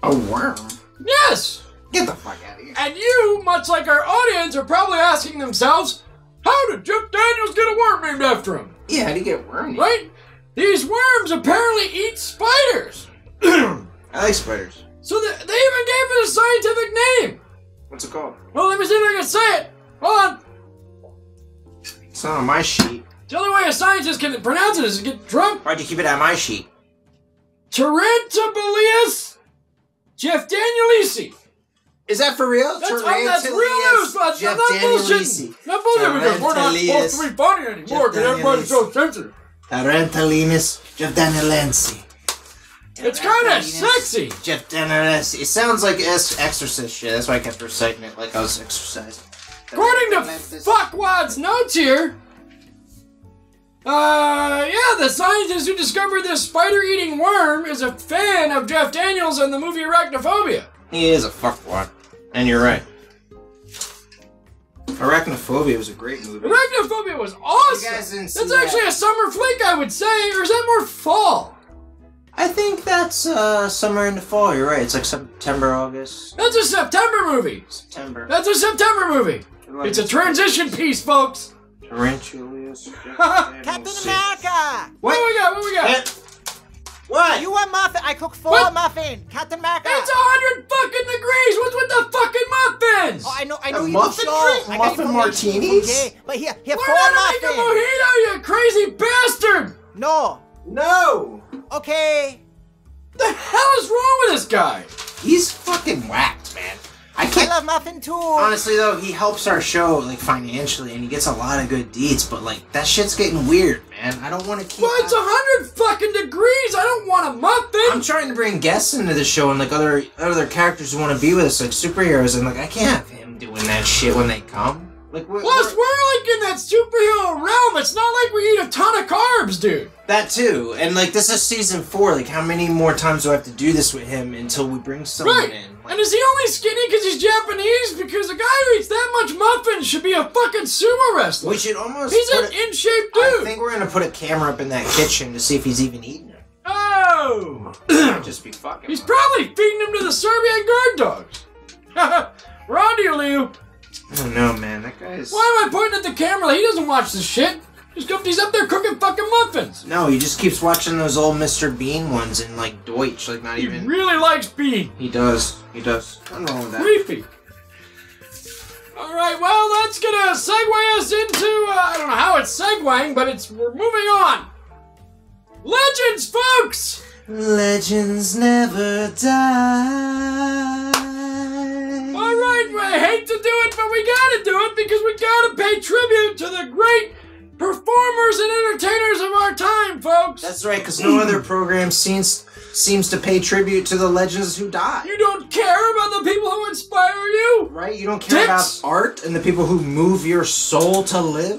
A worm? Yes. Get the fuck out of here. And you, much like our audience, are probably asking themselves, how did Jeff Daniels get a worm named after him? Yeah, how'd he get a worm named? Right? These worms apparently eat spiders. I like spiders. So they even gave it a scientific name. What's it called? Well, let me see if I can say it! Hold on! It's not on my sheet. The only way a scientist can pronounce it is to get drunk. Why'd you keep it on my sheet? Tarantabelius Jeff Danielisi. Is that for real? That's real news, lads. I'm not bullshitting. Not bullshitting because we're not supposed to be funny anymore because everybody's so sensitive. Tarantalinus Jeff Danielisi. It's kind of sexy. Jeff Danielisi. It sounds like exorcist shit. That's why I kept reciting it like I was exercising. According to Fuckwad's notes here, yeah, the scientist who discovered this spider-eating worm is a fan of Jeff Daniels and the movie Arachnophobia. He is a fuckwad. And you're right. Arachnophobia was a great movie. Arachnophobia was awesome! You guys didn't see that. Actually a summer flick, I would say, or is that more fall? I think that's, summer into fall, you're right. It's like September, August. That's a September movie! That's a September movie! It's a transition piece, folks! Tarantulas. Captain America! What do we got? What? You want muffin? I cook four muffins. Captain America. It's 100 fucking degrees. What's with the fucking muffins? Oh, I know. Muffin martinis? Okay, but here, four muffins. Learn how to make a mojito, you crazy bastard! No. Okay. What the hell is wrong with this guy? He's fucking whacked, man. I love muffin too. Honestly, though, he helps our show like financially, and he gets a lot of good deeds. But like that shit's getting weird, man. I don't want to keep. Well, it's 100 fucking degrees. I don't want a muffin. I'm trying to bring guests into the show and like other characters who want to be with us, like superheroes, and like I can't have him doing that shit when they come. Like we're like in that superhero realm. It's not like we eat a ton of carbs, dude. That too, and like this is season 4. Like, how many more times do I have to do this with him until we bring someone in? And is he only skinny because he's Japanese? Because a guy who eats that much muffin should be a fucking sumo wrestler. We should almost. He's an in-shape dude. I think we're gonna put a camera up in that kitchen to see if he's even eating it. Oh! Just be fucking. He's probably feeding him to the Serbian guard dogs. We're on to you, Leo. I don't know, man. That guy is. Why am I pointing at the camera? He doesn't watch this shit. He's up there cooking fucking muffins. No, he just keeps watching those old Mr. Bean ones in like Deutsch, like not even. He really likes Bean. He does. He does. Nothing wrong with that. Creepy. All right, well that's gonna segue us into I don't know how it's segueing, but we're moving on. Legends, folks. Legends never die. All right, I hate to do it, but we gotta do it because we gotta pay tribute to the great performers and entertainers of our time, folks. That's right, because no other program seems to pay tribute to the legends who died. You don't care about the people who inspire you, right? You don't care about art and the people who move your soul to live.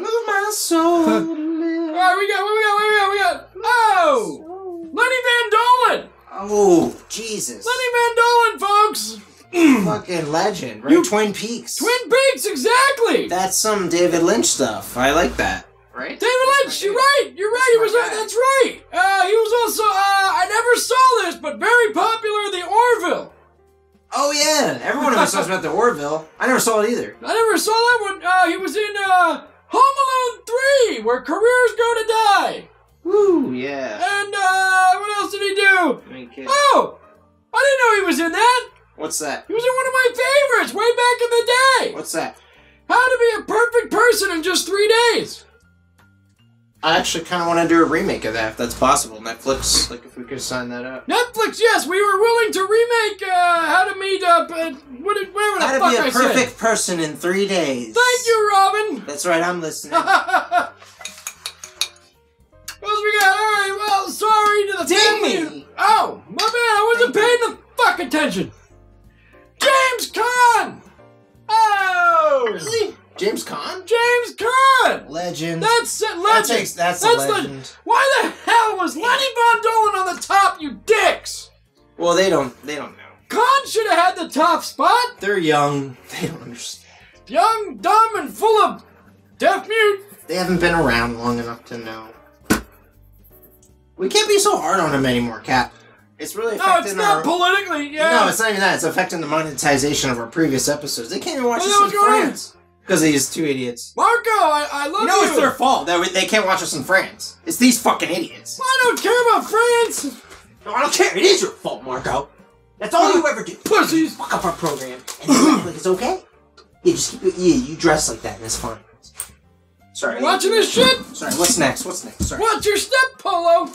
Move my soul to live. All right, we got. Oh, Lenny Van Dolen. Oh, Jesus. Lenny Van Dolen, folks. Fucking legend, right? Twin Peaks. Twin Peaks, exactly! That's some David Lynch stuff. I like that. Right? David Lynch, you're right! You're right, he was right, that's right! He was also, I never saw this, but very popular, The Orville. Oh yeah, everyone always talks about The Orville. I never saw it either. I never saw that one. He was in, Home Alone 3, where careers go to die. Woo, yeah. And, what else did he do? Oh! I didn't know he was in that! What's that? He was in one of my favorites way back in the day! What's that? How to Be a Perfect Person in Just 3 Days! I actually kind of want to do a remake of that, if that's possible. Netflix, like, if we could sign that up. Netflix, yes! We were willing to remake, How to Meet Up, whatever the fuck I said. How to Be a Perfect Person in 3 Days. Thank you, Robin! That's right, I'm listening. What else we got? Alright, well, sorry to the family. Oh, my bad, I wasn't paying the fuck attention! James Caan! Oh! Really? James Caan? James Caan! Legend. That's it, legend. That's a legend. Why the hell was Lenny Van Dolen on the top, you dicks? Well, they don't know. Caan should have had the top spot. They're young. They don't understand. Young, dumb, and full of deaf mute. They haven't been around long enough to know. We can't be so hard on them anymore, Cap. It's really affecting politically, yeah. No, it's not even that. It's affecting the monetization of our previous episodes. They can't even watch us in France. Because of these two idiots. Marco, I love you. No, it's their fault that they can't watch us in France. It's these fucking idiots. Well, I don't care about France. No, I don't care. It is your fault, Marco. That's all you ever do. Pussies. Fuck up our program. And it's like, it's okay. Yeah, just keep it. Yeah, you dress like that and it's fine. Sorry. Watching this shit? Sorry, what's next? What's next? Sorry. Watch your step, Polo!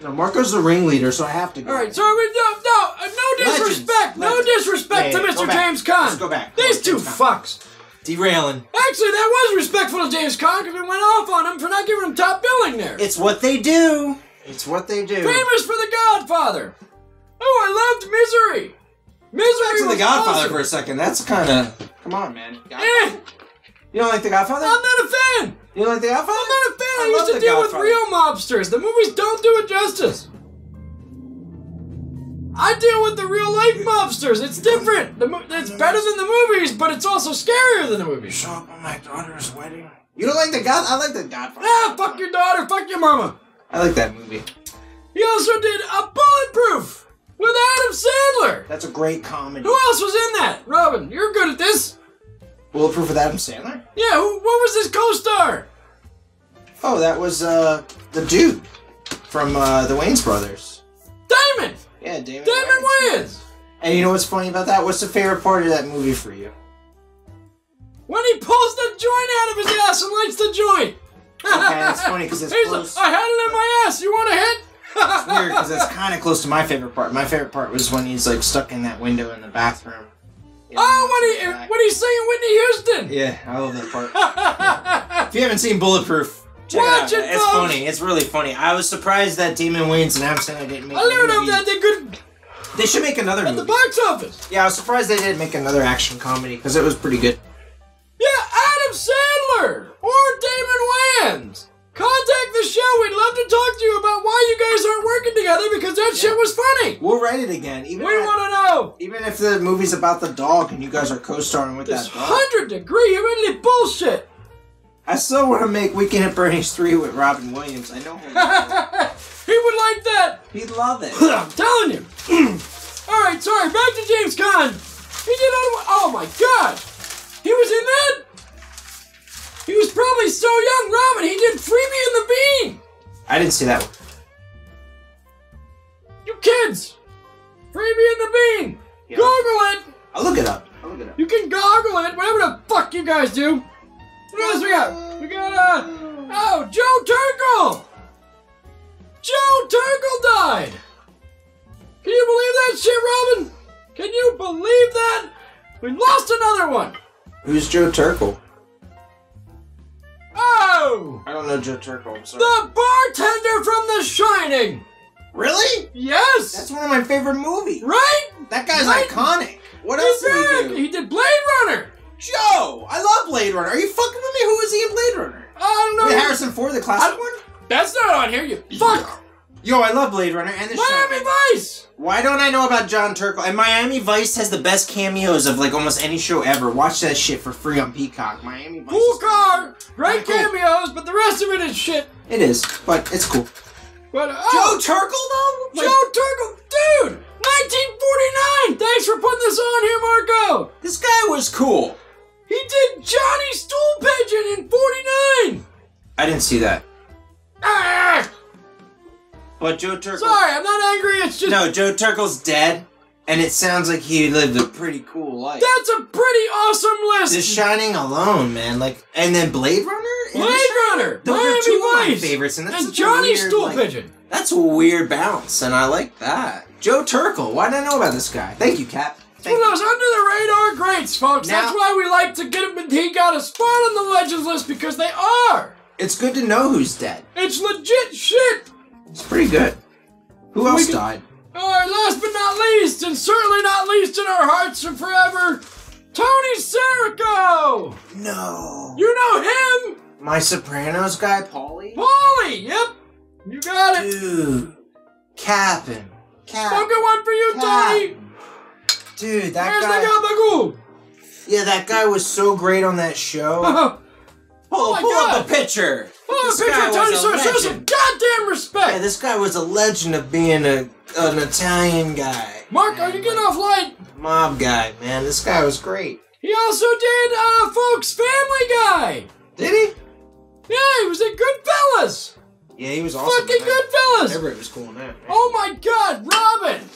No, Marco's the ringleader, so I have to go. Alright, sorry, no disrespect! Legends. No disrespect to Mr. James Caan! Let's go back. These two fucks! Derailing. Actually, that was respectful to James Caan because it went off on him for not giving him top billing there. It's what they do. It's what they do. Famous for The Godfather! Oh, I loved Misery! Misery back to The Godfather awesome. For a second. That's kind of... Come on, man. You don't like The Godfather? I'm not a fan! You don't like The Godfather? I'm not a fan! I used to deal with real mobsters! The movies don't do it justice! I deal with the real-life mobsters! It's different! It's better than the movies, but it's also scarier than the movies! Show up at my daughter's wedding? You don't like The Godfather? I like The Godfather. Ah, fuck your daughter! Fuck your mama! I like that movie. He also did A Bulletproof! With Adam Sandler! That's a great comedy. Who else was in that? Robin, you're good at this! Bulletproof with Adam Sandler? Yeah, what was his co-star? Oh, that was, the dude from, the Wayans Brothers. Damon! Yeah, Damon Wayans! And you know what's funny about that? What's the favorite part of that movie for you? When he pulls the joint out of his ass and lights the joint! Okay, that's funny because it's close. I had it in my ass, you want a hit? It's weird because that's kind of close to my favorite part. My favorite part was when he's, like, stuck in that window in the bathroom. Yeah, oh, when he's singing Whitney Houston! Yeah, I love that part. Yeah. If you haven't seen Bulletproof, check watch it out. It's funny. It's really funny. I was surprised that Damon Wayans and Adam Sandler didn't make. I never knew that they could. They should make another movie. At the box office. Yeah, I was surprised they didn't make another action comedy because it was pretty good. Yeah, Adam Sandler or Damon Wayans. Contact the show. We'd love to talk to you about why you guys aren't working together because that shit was funny. We'll write it again. We want to know. Even if the movie's about the dog and you guys are co-starring with this that dog. 100-degree humidity bullshit. I still want to make Weekend at Bernie's 3 with Robin Williams. I know him. He would like that. He'd love it. I'm telling you. All right, sorry. Back to James Caan. He did all. Oh my god. He was in that. He was probably so young, Robin, he did Freebie and the Bean! I didn't see that one. You kids! Freebie and the Bean! Yeah. Google it! I'll look it up. You can Google it, whatever the fuck you guys do! What else we got? We got, oh, Joe Turkel! Joe Turkel died! Can you believe that shit, Robin? Can you believe that? We lost another one! Who's Joe Turkel? Oh! I don't know Joe Turkel, I'm sorry. The bartender from The Shining! Really? Yes! That's one of my favorite movies. Right? That guy's iconic. What else did he do? He did Blade Runner! Joe! I love Blade Runner. Are you fucking with me? Who was he in Blade Runner? I don't know. Wait, Harrison Ford, the classic one? That's not on here, you fuck! Yo, I love Blade Runner and The Shining. Miami Vice! Why don't I know about John Turkel? And Miami Vice has the best cameos of like almost any show ever. Watch that shit for free on Peacock. Miami Vice. Cool car! Great cameos, but the rest of it is shit. It is, but it's cool. But Joe Turkel though? Like, Joe Turkel, dude! 1949! Thanks for putting this on here, Marco! This guy was cool. He did Johnny Stool Pigeon in 49! I didn't see that. Ah! But Joe Turkel... Sorry, I'm not angry, it's just... No, Joe Turkel's dead, and it sounds like he lived a pretty cool life. That's a pretty awesome list! The Shining alone, man, like... And then Blade Runner? Blade Runner! Those are two of my favorites, and that's and Johnny weird, Stool Pigeon! Like, that's a weird bounce, and I like that. Joe Turkel, why did I know about this guy? Thank you, Cap. Thank you. Those under-the-radar greats, folks. Now, that's why we like to get him, and he got a spot on the Legends list, because they are! It's good to know who's dead. It's legit shit! It's pretty good. Who else died? Alright, last but not least, and certainly not least in our hearts and forever, Tony Sirico! No. You know him? My Sopranos guy, Paulie? Paulie, yep. You got it. Dude. Cap'n. Fucking one for you, Tony. Dude, that guy. Yeah, that guy was so great on that show. Pull up a picture. Pull up a picture of Tony Sirico. Show some goddamn respect. Yeah, this guy was a legend of being an Italian guy. Mark, man, are you getting off light? Mob guy, man. This guy was great. He also did, folks, Family Guy. Did he? Yeah, he was in Goodfellas. Yeah, he was awesome. Fucking Goodfellas. Everybody was cool in that. Man. Oh my God, Robin.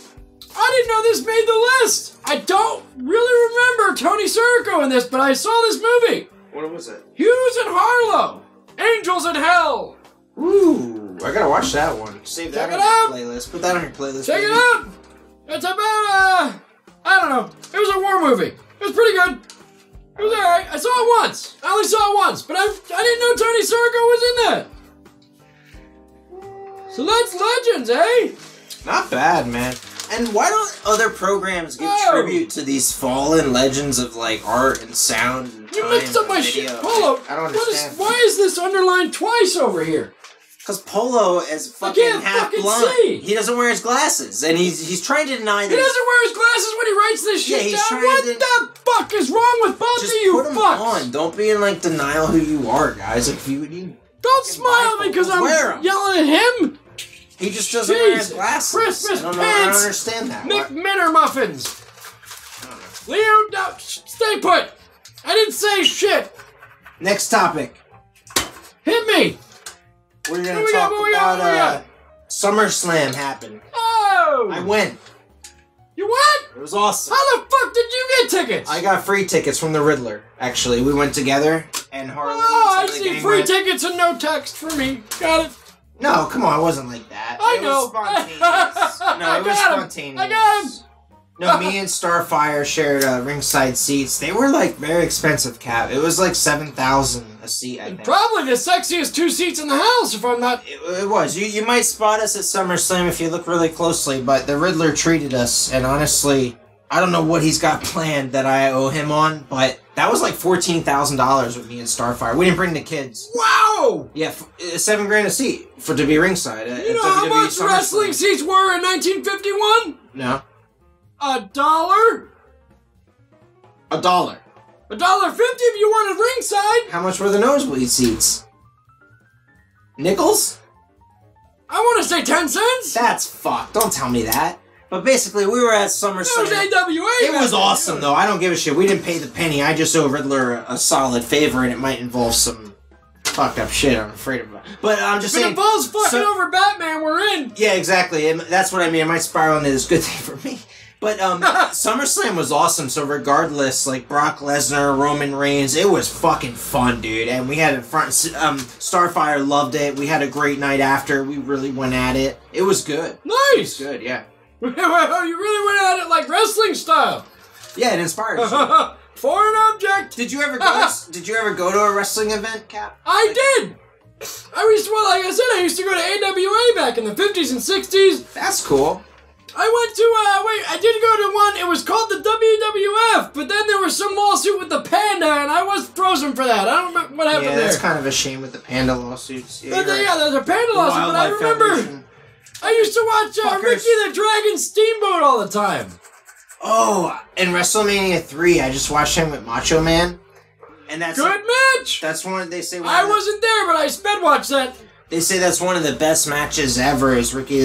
I didn't know this made the list. I don't really remember Tony Sirico in this, but I saw this movie. What was it? Hughes and Harlow. Angels in Hell. Ooh, I gotta watch that one. Save that on your playlist. Put that on your playlist. Check it out. It's about, I don't know. It was a war movie. It was pretty good. It was alright. I saw it once. I only saw it once, but I didn't know Tony Sirico was in that. So that's Legends, eh? Not bad, man. And why don't other programs give tribute to these fallen legends of, like, art and sound and time? You mixed up my shit. Polo, I don't understand. Why is this underlined twice over here? Because Polo is fucking half blind. He doesn't wear his glasses, and he's trying to deny this. He doesn't wear his glasses when he writes this shit down. What the fuck is wrong with both of you? Just put them on. Don't be in, like, denial who you are, guys. If you don't smile because I'm yelling at him. He just doesn't wear his glasses. Christmas I don't know, pants. I don't understand that. Nick Minner muffins. Leo, no, stay put. I didn't say shit. Next topic. Hit me. We're gonna talk about SummerSlam happened. Oh! I went. You went? It was awesome. How the fuck did you get tickets? I got free tickets from the Riddler. Actually, we went together and Harley. Oh, I see free tickets and no text for me. Got it. No, come on, it wasn't like that. It was spontaneous. No, it was spontaneous. I got him. No, me and Starfire shared ringside seats. They were, like, very expensive It was, like, $7,000 a seat, I think. Probably the sexiest two seats in the house, if I'm not... It was. You might spot us at SummerSlam if you look really closely, but the Riddler treated us, and honestly, I don't know what he's got planned that I owe him on, but... That was like $14,000 with me and Starfire. We didn't bring the kids. Wow! Yeah, $7,000 a seat for to be ringside. You know how much wrestling seats were in 1951? No. $1? $1. $1.50 if you wanted ringside. How much were the nosebleed seats? Nickels? I want to say 10 cents. That's fucked. Don't tell me that. But basically, we were at SummerSlam. It was awesome, though. I don't give a shit. We didn't pay the penny. I just owe Riddler a solid favor, and it might involve some fucked up shit. I'm afraid of it. But I'm just saying. It involves fucking over Batman. We're in. Yeah, exactly. That's what I mean. It might spiral into this good thing for me. But SummerSlam was awesome. So regardless, like Brock Lesnar, Roman Reigns, it was fucking fun, dude. And we had a Starfire loved it. We had a great night after. We really went at it. It was good. Nice. It was good. Yeah. You really went at it like wrestling style. Yeah, it inspired you. Foreign object. Did you ever go? Did you ever go to a wrestling event, Cap? I did. I used to, like I said, I used to go to AWA back in the 50s and 60s. That's cool. I went to I did go to one. It was called the WWF, but then there was some lawsuit with the Panda, and I was frozen for that. I don't remember what happened there. Yeah, that's kind of a shame with the Panda lawsuits. Yeah, there's a Panda lawsuit, but I remember. Foundation. I used to watch Ricky the Dragon Steamboat all the time. Oh, in WrestleMania 3, I just watched him with Macho Man. And that's good match! That's one they say... I wasn't there, but I sped watched that. They say that's one of the best matches ever is Ricky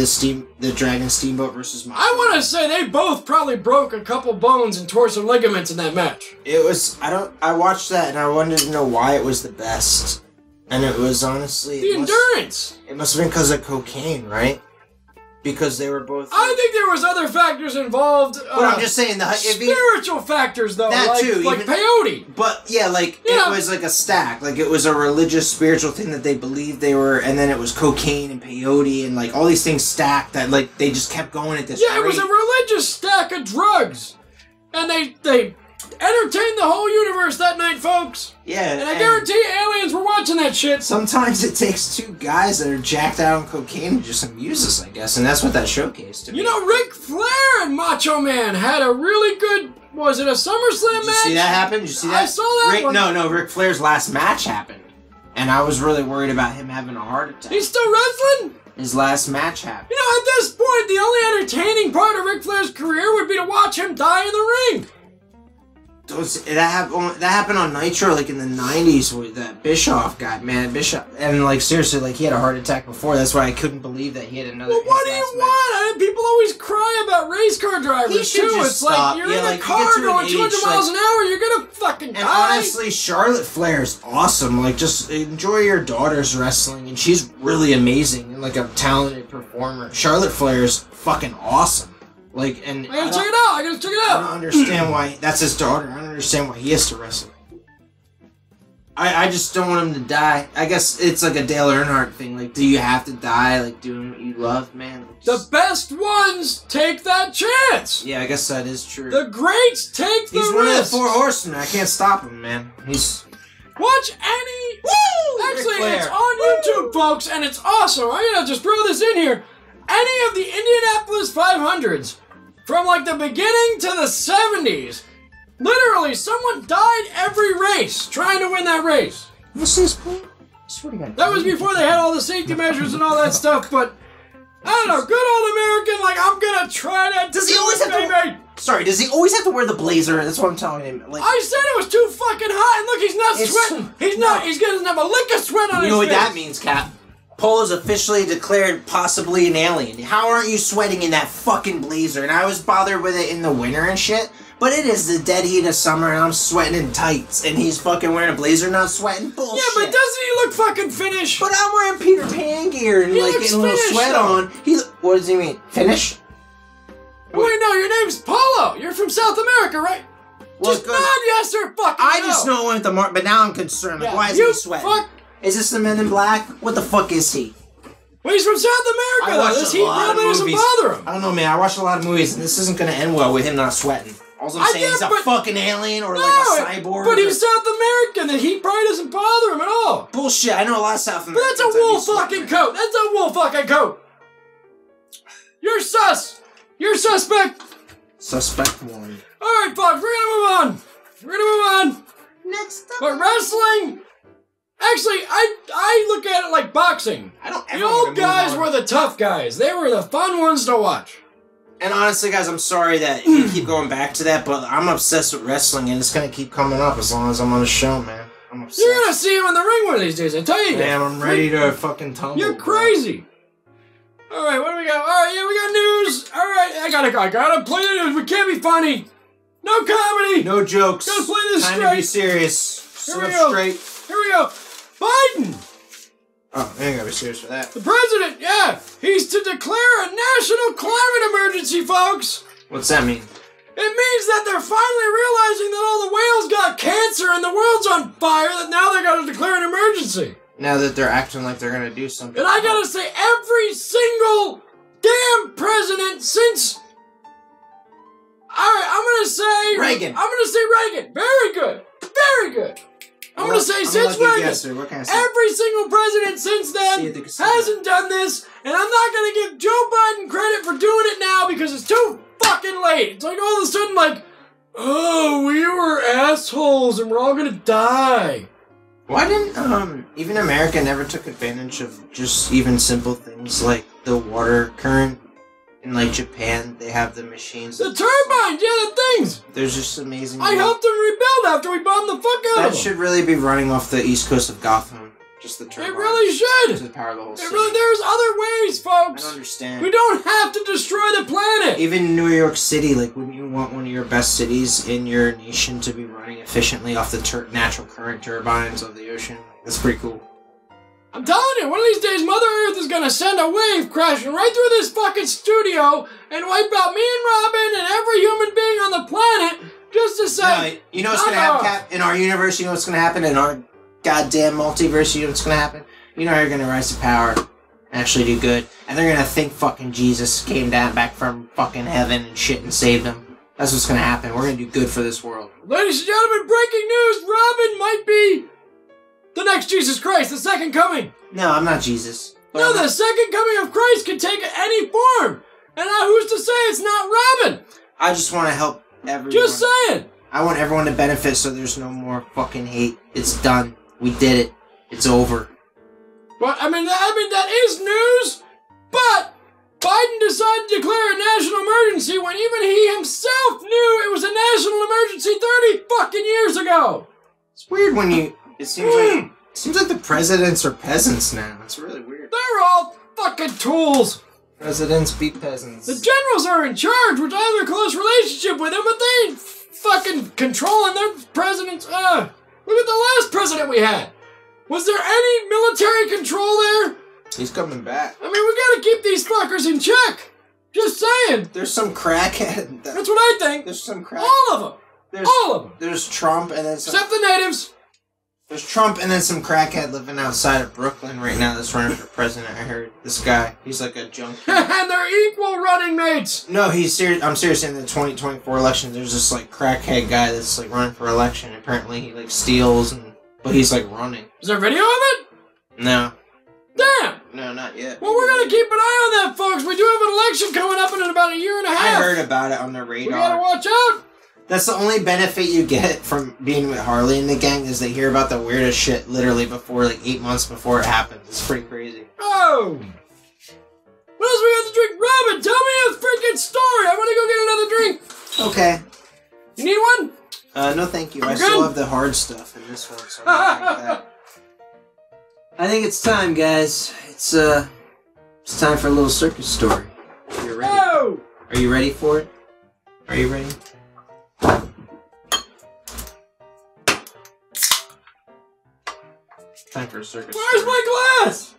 the Dragon Steamboat versus Macho Man. I want to say they both probably broke a couple bones and tore some ligaments in that match. It was... I watched that and I wanted to know why it was the best. And it was honestly... The endurance! It must have been because of cocaine, right? Because they were both... I think there was other factors involved. But I'm just saying... spiritual factors, though. That too. Like peyote. But, yeah, like, it was like a stack. Like, it was a religious, spiritual thing that they believed they were... And then it was cocaine and peyote and, like, all these things stacked that, like, they just kept going at this rate. It was a religious stack of drugs. And they entertained the whole universe that night, folks. Yeah. And I guarantee aliens were watching that shit. Sometimes it takes two guys that are jacked out on cocaine to just amuse us, I guess. And that's what that showcased. You know, Ric Flair and Macho Man had a really good... Was it a SummerSlam match? Did you see that happen? Did you see that? I saw that one. No, Ric Flair's last match happened. And I was really worried about him having a heart attack. He's still wrestling? His last match happened. You know, at this point, the only entertaining part of Ric Flair's career would be to watch him die in the ring. That happened on Nitro, like, in the 90s with that Bischoff guy, man. Bischoff. And, like, seriously, like, he had a heart attack before. That's why I couldn't believe that he had another... Well, what do you want? People always cry about race car drivers, too. It's like, you're in the car going 200 miles an hour, you're gonna fucking die. And honestly, Charlotte Flair is awesome. Like, just enjoy your daughter's wrestling, and she's really amazing and, like, a talented performer. Charlotte Flair is fucking awesome. Like, and I gotta check it out. I don't understand why that's his daughter. I don't understand why he has to wrestle. I just don't want him to die. I guess it's like a Dale Earnhardt thing. Like, do you have to die? Like, doing what you love, man. Like, just... The best ones take that chance. Yeah, I guess that is true. The greats take the risk. He's one of the four horsemen. I can't stop him, man. He's. Watch any. Woo! Actually, it's on YouTube, folks, and it's awesome. I'm gonna just throw this in here. Any of the Indianapolis 500s, from like the beginning to the 70s. Literally, someone died every race trying to win that race. What's this point? I swear to God. That was before they had all the safety measures and all that stuff, but I don't know, good old American, like, I'm gonna try that. Does he always have to... Sorry, does he always have to wear the blazer? That's what I'm telling him. Like, I said it was too fucking hot, and look, he's not sweating. He's not, he doesn't have a lick of sweat on his face. You know what that means, Cap? Polo's officially declared possibly an alien. How aren't you sweating in that fucking blazer? And I was bothered with it in the winter and shit. But it is the dead heat of summer, and I'm sweating in tights, and he's fucking wearing a blazer, not sweating. Bullshit. Yeah, but doesn't he look fucking finished? But I'm wearing Peter Pan gear and like getting a little sweat on. He, what does he mean? Finished? Wait, no, your name's Polo. You're from South America, right? Well, just nod, yes or fucking no. I just know it went to Mark, but now I'm concerned. Like, yeah, why is he sweating? Fuck. Is this the Men in Black? What the fuck is he? Well, he's from South America. This heat probably doesn't bother him. I don't know, man. I watch a lot of movies, and this isn't gonna end well with him not sweating. All I'm saying is a fucking alien or like a cyborg. But he's South American. The heat probably doesn't bother him at all. Bullshit. I know a lot of South Americans. But that's a wool fucking coat. That's a wool fucking coat. You're sus. You're suspect. Suspect one. All right, folks. We're gonna move on. Next up. But wrestling. Actually, I look at it like boxing. I don't. The old guys were the tough guys. They were the fun ones to watch. And honestly, guys, I'm sorry that you keep going back to that, but I'm obsessed with wrestling, and it's going to keep coming up as long as I'm on the show, man. I'm obsessed. You're going to see him in the ring one of these days, I tell you. Damn, I'm ready to fucking tumble. You're crazy. Bro. All right, what do we got? All right, yeah, we got news. All right, I gotta play the news. We can't be funny. No comedy. No jokes. Gotta play this straight. Time to be serious. Here we go. Straight. Here we go. Biden. Oh, I ain't gotta be serious for that. The president, yeah, he's to declare a national climate emergency, folks. What's that mean? It means that they're finally realizing that all the whales got cancer and the world's on fire, that now they gotta declare an emergency. Now that they're acting like they're gonna do something. And I gotta say, every single damn president since... Alright, I'm gonna say... Reagan. I'm gonna say Reagan. Very good. Very good. I'm going to say since Reagan, every single president since then hasn't done this, and I'm not going to give Joe Biden credit for doing it now because it's too fucking late. It's like all of a sudden, like, oh, we were assholes and we're all going to die. Why didn't even America never took advantage of just even simple things like the water current? In like Japan, they have the machines. The turbines, yeah, the things. There's just amazing. I helped them rebuild after we bombed the fuck out of them. That should really be running off the east coast of Gotham. Just the turbines. It really should. To power the whole city. Really, there's other ways, folks. I don't understand. We don't have to destroy the planet. Even New York City, like, wouldn't you want one of your best cities in your nation to be running efficiently off the natural current turbines of the ocean? Like, that's pretty cool. I'm telling you, one of these days Mother Earth is going to send a wave crashing right through this fucking studio and wipe out me and Robin and every human being on the planet just to say... No, you know what's going to happen, Cap? In our universe, you know what's going to happen? In our goddamn multiverse, you know what's going to happen? You know how you're going to rise to power and actually do good. And they're going to think fucking Jesus came down back from fucking heaven and shit and saved them. That's what's going to happen. We're going to do good for this world. Ladies and gentlemen, breaking news! Robin might be... the next Jesus Christ, the second coming. No, I'm not Jesus. No, the second coming of Christ can take any form. And who's to say it's not Robin? I just want to help everyone. Just saying. I want everyone to benefit so there's no more fucking hate. It's done. We did it. It's over. But, I mean, that is news. But Biden decided to declare a national emergency when even he himself knew it was a national emergency 30 fucking years ago. It's weird when you... It seems like the presidents are peasants now. It's really weird. They're all fucking tools. Presidents be peasants. The generals are in charge, which I have a close relationship with them, but they ain't fucking controlling their presidents. Look at the last president we had. Was there any military control there? He's coming back. I mean, we gotta keep these fuckers in check. Just saying. There's some crackhead. That's what I think. There's some crackhead. All of them. There's Trump and then some... Except the natives. There's Trump and then some crackhead living outside of Brooklyn right now that's running for president, I heard. This guy, he's like a junkie. And they're equal running mates! No, he's serious. I'm serious. In the 2024 election, there's this, like, crackhead guy that's, like, running for election. Apparently he, like, steals, and but he's, like, running. Is there a video of it? No. Damn! No, not yet. Well, we're gonna keep an eye on that, folks. We do have an election coming up in about a year and a half. I heard about it on the radar. We gotta watch out! That's the only benefit you get from being with Harley and the gang is they hear about the weirdest shit literally before, like, 8 months before it happens. It's pretty crazy. Oh! What else we got to drink? Robin, tell me a freaking story! I want to go get another drink! Okay. You need one? No thank you. I still have the hard stuff in this one, so I'm not gonna that. I think it's time, guys. It's time for a little circus story. You're ready. Oh! Are you ready for it? Are you ready? Time for a circus. Where's my glass?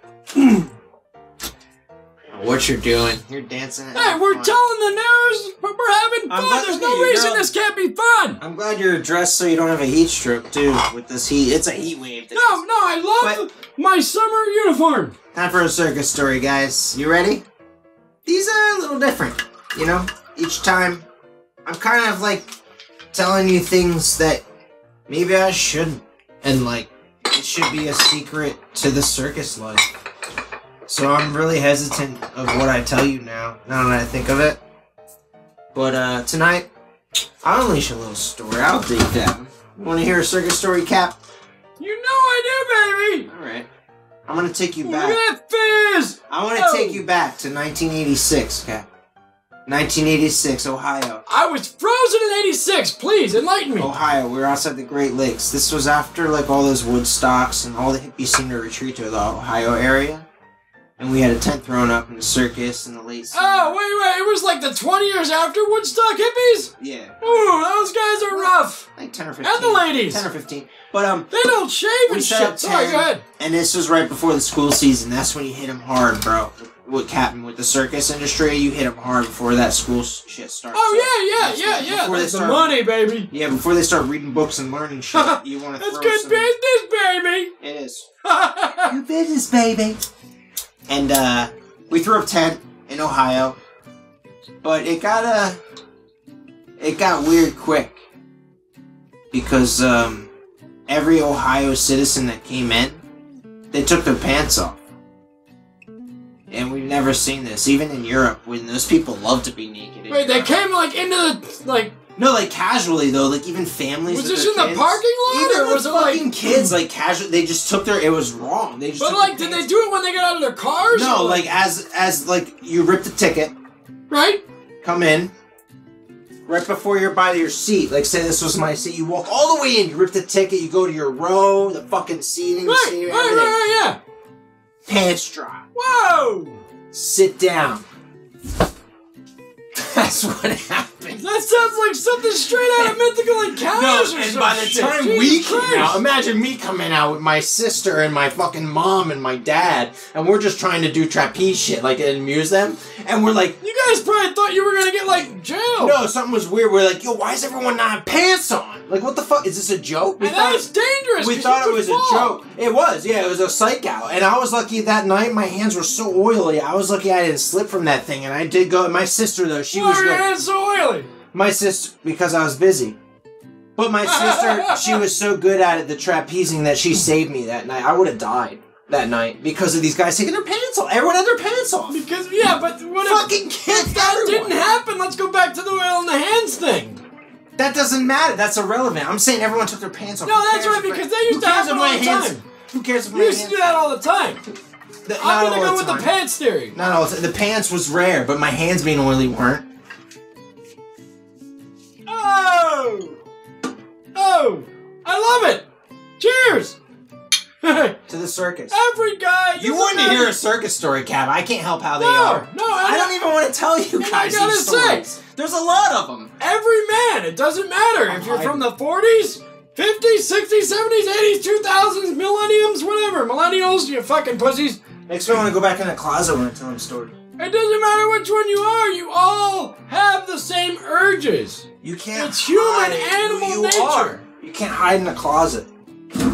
What you're doing? You're dancing. Hey, we're telling the news, but we're having fun. There's no reason this can't be fun. I'm glad you're dressed so you don't have a heat stroke, too. With this heat, it's a heat wave. No, I love my summer uniform. Time for a circus story, guys. You ready? These are a little different, you know. Each time, I'm kind of like telling you things that maybe I shouldn't, and like. It should be a secret to the circus life. So I'm really hesitant of what I tell you now that I think of it. But tonight, I'll unleash a little story. I'll dig that. Want to hear a circus story, Cap? You know I do, baby! Alright. I'm going to take you back. Look at that fizz! I want to take you back to 1986, Cap. 1986, Ohio. I was frozen in 86. Please, enlighten me. Ohio, we were outside the Great Lakes. This was after, like, all those Woodstocks and all the hippies seemed to retreat to the Ohio area. And we had a tent thrown up in the circus in the late summer. Oh, wait. It was, like, the 20 years after Woodstock hippies? Yeah. Ooh, those guys are rough. Like 10 or 15. And the ladies. 10 or 15. But, they don't shave and shit. Sorry, go ahead. And this was right before the school season. That's when you hit them hard, bro. What happened with the circus industry? You hit them hard before that school shit starts. Oh yeah. Before they start, the money, baby. Yeah, before they start reading books and learning shit, you want to. That's good business, baby. It is. Good business, baby. And we threw up tent in Ohio, but it got weird quick because every Ohio citizen that came in, they took their pants off. And we've never seen this, even in Europe, when those people love to be naked. Wait, they came, like, into the, like... No, like, casually, though. Like, even families with their kids. Was this in the parking lot, or was it, like... Even kids, like, casually, they just took their... It was wrong. They just took their pants. But, like, did they do it when they got out of their cars? No, like, as, like, you rip the ticket. Right. Come in. Right before you're by your seat. Like, say this was my seat. You walk all the way in, you rip the ticket, you go to your row, the fucking seating, everything. Right, yeah. Pants dry. Whoa! Sit down. That's what happened. That sounds like something straight out of Mythical Encounters or something. And by the time we came out, imagine me coming out with my sister and my fucking mom and my dad, and we're just trying to do trapeze shit, like, and amuse them. And we're like, you guys probably thought you were gonna get, like, jailed. No, something was weird. We're like, yo, why is everyone not having pants on? Like, what the fuck? Is this a joke? And that was dangerous. We thought it was a joke. It was, yeah, it was a psych out. And I was lucky that night, my hands were so oily. I was lucky I didn't slip from that thing, and I did go. My sister, though, she was your hands so oily? My sister, because I was busy. But my sister, she was so good at it, the trapezing, that she saved me that night. I would have died that night because of these guys taking their pants off. Everyone had their pants off. Because, yeah, but what fucking kids, that didn't happen. Let's go back to the oil in the hands thing. That doesn't matter. That's irrelevant. I'm saying everyone took their pants off. No, that's right, because they used to have them all the time. Who cares if my hands? You used to do that all the time. I'm gonna go with the pants theory. Not all the time. The pants was rare, but my hands being oily weren't. Oh! I love it! Cheers! To the circus. Every guy... You wanted to hear a circus story, Cap. I can't help how they are. No, I don't even want to tell you guys these stories. There's a lot of them. Every man. It doesn't matter if you're from the 40s, 50s, 60s, 70s, 80s, 2000s, millenniums, whatever. Millennials, you fucking pussies. Makes me want to go back in the closet when I tell them stories. It doesn't matter which one you are. You all have the same urges. You can't. It's human animal nature. You can't hide in a closet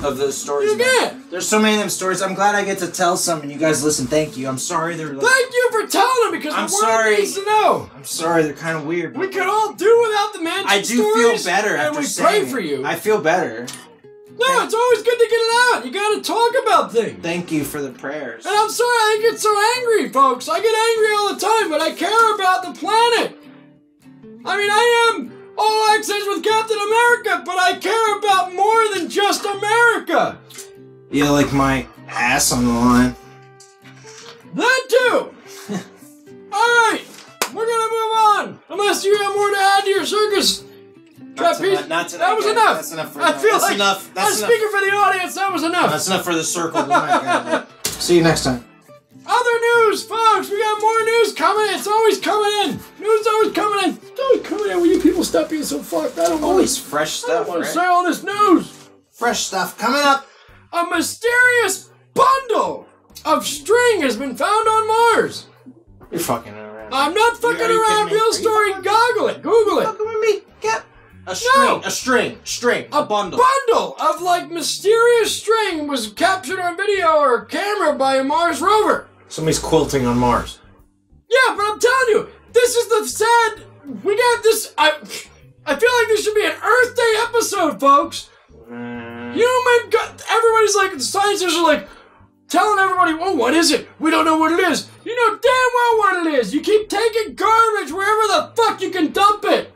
of those stories. You can't. There's so many of them stories. I'm glad I get to tell some, and you guys listen. Thank you. I'm sorry they're. Thank you for telling them because the world needs to know. I'm sorry they're kind of weird. We could all do without the mansion stories. I do feel better after saying it. And we pray for you. I feel better. No, it's always good to get it out. You gotta talk about things. Thank you for the prayers. And I'm sorry I get so angry, folks. I get angry all the time, but I care about the planet. I mean, I am all access with Captain America, but I care about more than just America. Yeah, like my ass on the line. That too. Alright, we're gonna move on. Unless you have more to add to your circus. That was enough. That's enough for I feel that's like enough. That's enough. Speaking for the audience, that was enough. No, that's enough for the circle. See you next time. Other news, folks. We got more news coming. It's always coming in. News always coming in. It's always coming in. Will you people stop being so fucked? I don't want always fresh stuff. I want to say all this news. Fresh stuff coming up. A mysterious bundle of string has been found on Mars. You're fucking around. I'm not fucking around. Real story. Google it. Google it. Fucking with me. Get. A string, no. A bundle. A bundle of, like, mysterious string was captured on video or camera by a Mars rover. Somebody's quilting on Mars. Yeah, but I'm telling you, this is the sad... We got this... I feel like this should be an Earth Day episode, folks. Human... Everybody's like... The scientists are like... Telling everybody, well, what is it? We don't know what it is. You know damn well what it is. You keep taking garbage wherever the fuck you can dump it.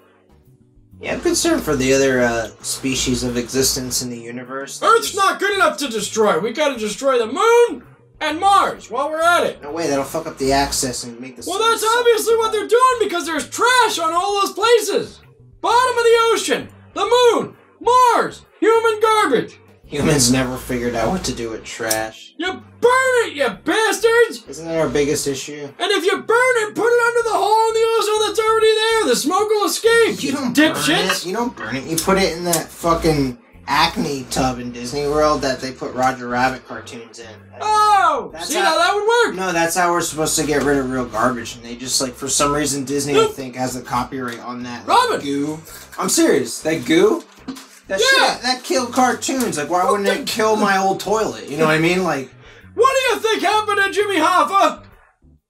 Yeah, I'm concerned for the other species of existence in the universe. Earth's not good enough to destroy. We gotta destroy the moon and Mars while we're at it. No way, that'll fuck up the access and make the... Well, that's obviously what they're doing because there's trash on all those places. Bottom of the ocean, the moon, Mars, human garbage. Humans never figured out what to do with trash. You burn it, you bastards! Isn't that our biggest issue? And if you burn it, put it under the hole in the ozone that's already there. The smoke will escape. You don't dipshits. You don't burn it. You put it in that fucking acne tub in Disney World that they put Roger Rabbit cartoons in. Oh! See how that would work? No, that's how we're supposed to get rid of real garbage. And they just, like, for some reason, Disney, I think, has the copyright on that goo. I'm serious. That goo? That shit, that killed cartoons. Like, why wouldn't it kill my old toilet? You know what I mean? Like, what do you think happened to Jimmy Hoffa?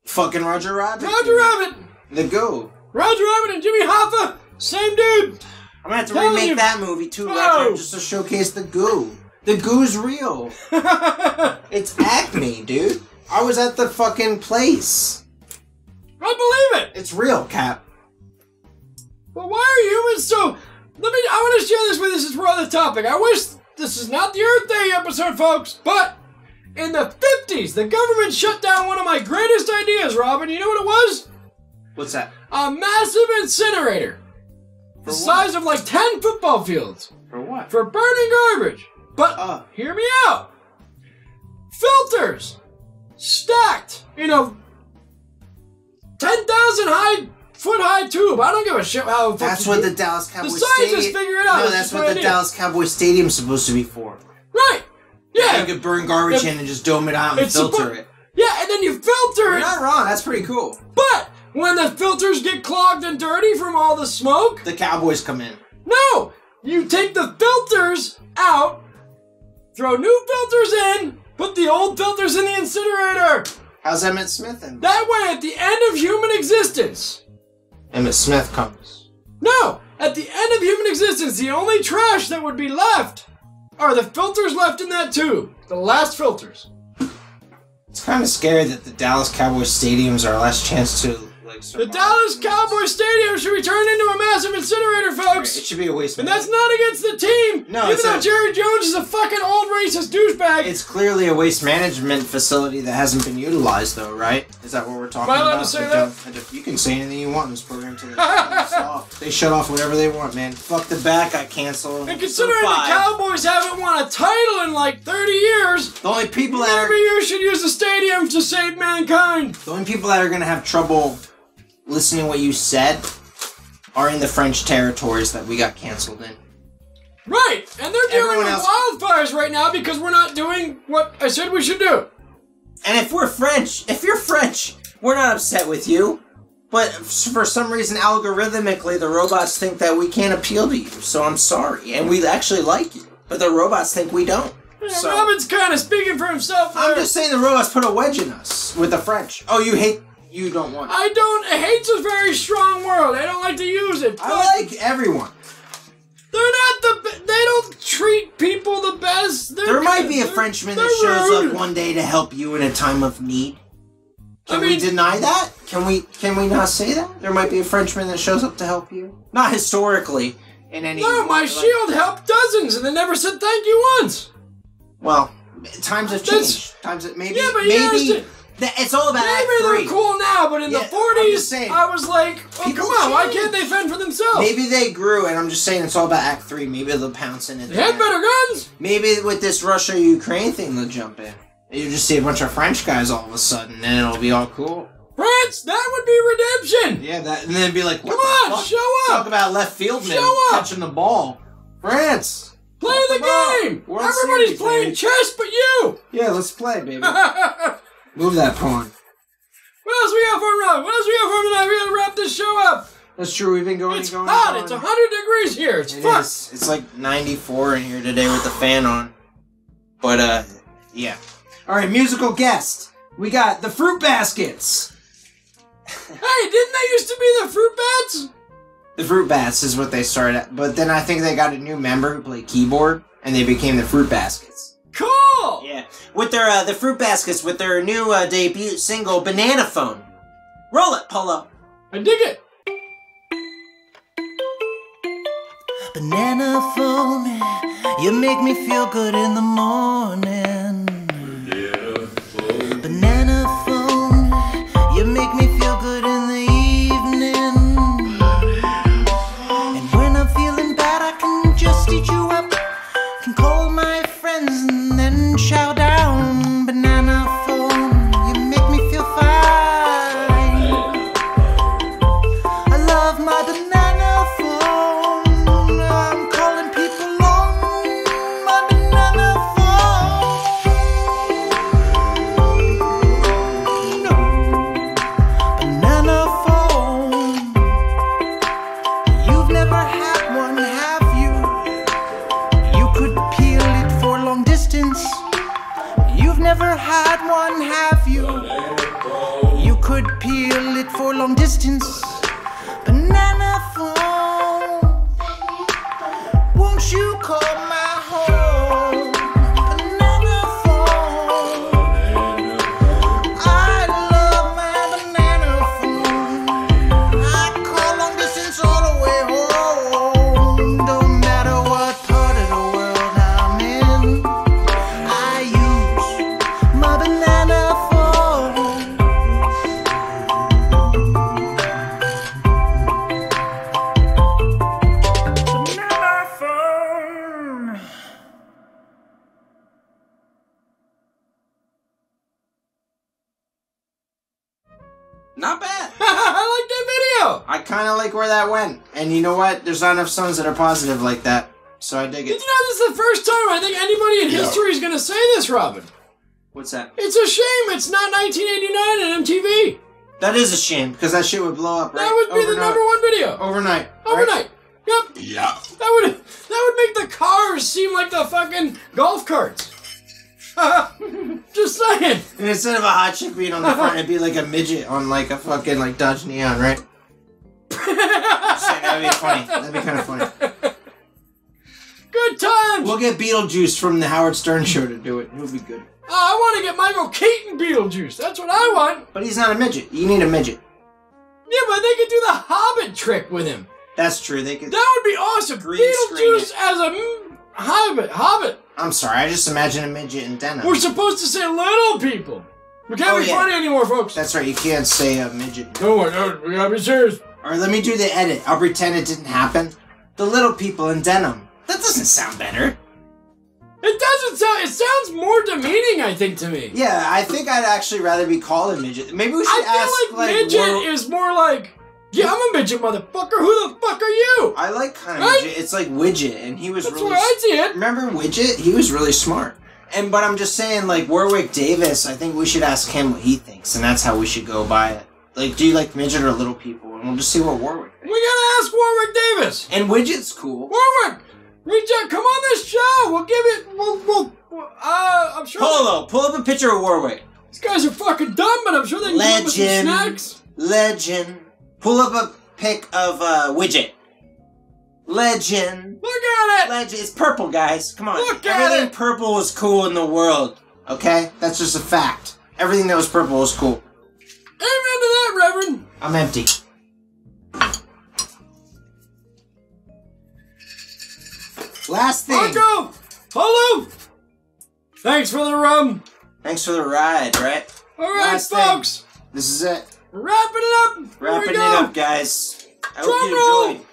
Fucking Roger Rabbit. Roger Rabbit. The goo. Roger Rabbit and Jimmy Hoffa, same dude. I'm gonna have to remake that movie too, Roger, just to showcase the goo. The goo's real. It's acne, dude. I was at the fucking place. I believe it. It's real, Cap. Well, why are humans so... I want to share this with you. This is for another topic. I wish this is not the Earth Day episode, folks, but in the 50s, the government shut down one of my greatest ideas, Robin. You know what it was? What's that? A massive incinerator. For the size of like 10 football fields. For what? For burning garbage. But hear me out. Filters stacked in a 10,000-foot-high tube. I don't give a shit how... That's what the Dallas Cowboys Stadium... The scientists figure it out. No, that's what the Dallas Cowboys Stadium's supposed to be for. Right. Yeah. You could burn garbage in and just dome it out and filter it. Yeah, and then you filter it. You're not wrong. That's pretty cool. But when the filters get clogged and dirty from all the smoke... The Cowboys come in. No. You take the filters out, throw new filters in, put the old filters in the incinerator. How's Emmett Smith in? That way, at the end of human existence... Emmett Smith comes. No! At the end of human existence, the only trash that would be left are the filters left in that tube. The last filters. It's kind of scary that the Dallas Cowboys Stadium's our last chance to, like, survive. The Dallas Cowboys Stadium should be turned into a massive incinerator, folks! It should be a waste And that's not against the team! No, even though Jerry Jones is a fucking old racist douchebag! It's clearly a waste management facility that hasn't been utilized, though, right? Is that what we're talking about? Am I allowed to say that? You can say anything you want in this program today. They shut off whatever they want, man. Fuck the back, I cancel. And considering the Cowboys haven't won a title in like 30 years, the only people that every year should use the stadium to save mankind. The only people that are going to have trouble listening to what you said are in the French territories that we got canceled in. Right, and they're dealing with wildfires right now because we're not doing what I said we should do. And if we're French, if you're French, We're not upset with you. But for some reason, algorithmically, the robots think that we can't appeal to you. So I'm sorry. And we actually like you. But the robots think we don't. So, Robin's kind of speaking for himself there. I'm just saying the robots put a wedge in us with the French. Oh, you hate... You don't want... I don't... Hate's a very strong word. I don't like to use it. I like everyone. They're not the... They don't treat people the best. There might be a Frenchman that shows rude. Up one day to help you in a time of need. Can we deny that? Can we not say that? There might be a Frenchman that shows up to help you. Not historically, in any way. No, my shield helped dozens, and they never said thank you once. Well, times have changed. Times have, maybe. Yeah, but maybe it's all about Act 3. Maybe they're cool now, but in the 40s, I was like, oh, come on, why can't they fend for themselves? Maybe they grew, and I'm just saying it's all about Act 3. Maybe they'll pounce in it. They had better guns. Maybe with this Russia-Ukraine thing, they'll jump in. You just see a bunch of French guys all of a sudden, and it'll be all cool. France, that would be redemption. Yeah, that, and then it'd be like, what come on, show up. Talk about left fieldmen catching the ball. France, play the game. Everybody's playing chess, but you. Yeah, let's play, baby. Move that pawn. What else we got for tonight? We gotta wrap this show up. That's true. We've been going. It's and going hot. And going. It's 100 degrees here. It's fucked. It's like 94 in here today with the fan on. But yeah. All right, musical guest. We got the Fruit Baskets. Hey, didn't they used to be the Fruit Bats? The Fruit Bats is what they started at, but then I think they got a new member who played keyboard, and they became the Fruit Baskets. Cool. Yeah, with their the Fruit Baskets with their new debut single "Banana Phone." Roll it, Polo. I dig it. Banana phone, you make me feel good in the morning. Banana phone, you make me feel good in the evening. And when I'm feeling bad, I can just eat you up. Can call my friends and then shout down. Banana phone, you make me feel fine. I love my banana phone. I'm calling people on my banana phone. For long distance, banana phone. Won't you call my home? Banana phone. I love my banana phone. I call long distance all the way home. Don't matter what part of the world I'm in, I use my banana phone. Not bad. I like that video. I kind of like where that went. And you know what? There's not enough songs that are positive like that. So I dig it. Did you know this is the first time I think anybody in history is going to say this, Robin? What's that? It's a shame it's not 1989 on MTV. That is a shame because that shit would blow up, right? That would be the #1 video. Overnight. Overnight. Right? Yep. Yeah. That would make the cars seem like the fucking golf carts. Just saying. And instead of a hot chick being on the front, it'd be like a midget on like a fucking like Dodge Neon, right? That'd be funny. That'd be kind of funny. Good times. We'll get Beetlejuice from the Howard Stern show to do it. He'll be good. Oh, I want to get Michael Keaton Beetlejuice. That's what I want. But he's not a midget. You need a midget. Yeah, but they could do the Hobbit trick with him. That's true. They could. That would be awesome. Beetlejuice as a Hobbit. I'm sorry, I just imagine a midget in denim. We're supposed to say little people. We can't be funny anymore, folks. That's right, you can't say a midget. No, we gotta be serious. Alright, let me do the edit. I'll pretend it didn't happen. The little people in denim. That doesn't sound better. It doesn't sound... It sounds more demeaning, I think, to me. Yeah, I think I'd actually rather be called a midget. Maybe we should ask, like midget is more like... Yeah, I'm a midget, motherfucker. Who the fuck are you? I like kind of midget. It's like Widget, and he was That's really... That's where I see it. Remember Widget? He was really smart. And but I'm just saying, like, Warwick Davis, I think we should ask him what he thinks, and that's how we should go by it. Like, do you like midget or little people? And we'll just see what Warwick thinks. We gotta ask Warwick Davis! And Widget's cool. Warwick! Reach out, come on this show! We'll give it, I'm sure... Pull up a picture of Warwick. These guys are fucking dumb, but I'm sure they can come up with some snacks. Legend. Pull up a pic of, Widget. Legend. Look at it! Legend. It's purple, guys. Come on. Look at it! Everything purple was cool in the world. Okay? That's just a fact. Everything that was purple was cool. Amen to that, Reverend. I'm empty. Last thing. Marco! Hello! Thanks for the rum. Thanks for the ride, right? Alright, folks. Thing. This is it. Wrapping it up. Wrapping it up, guys. I hope you enjoyed.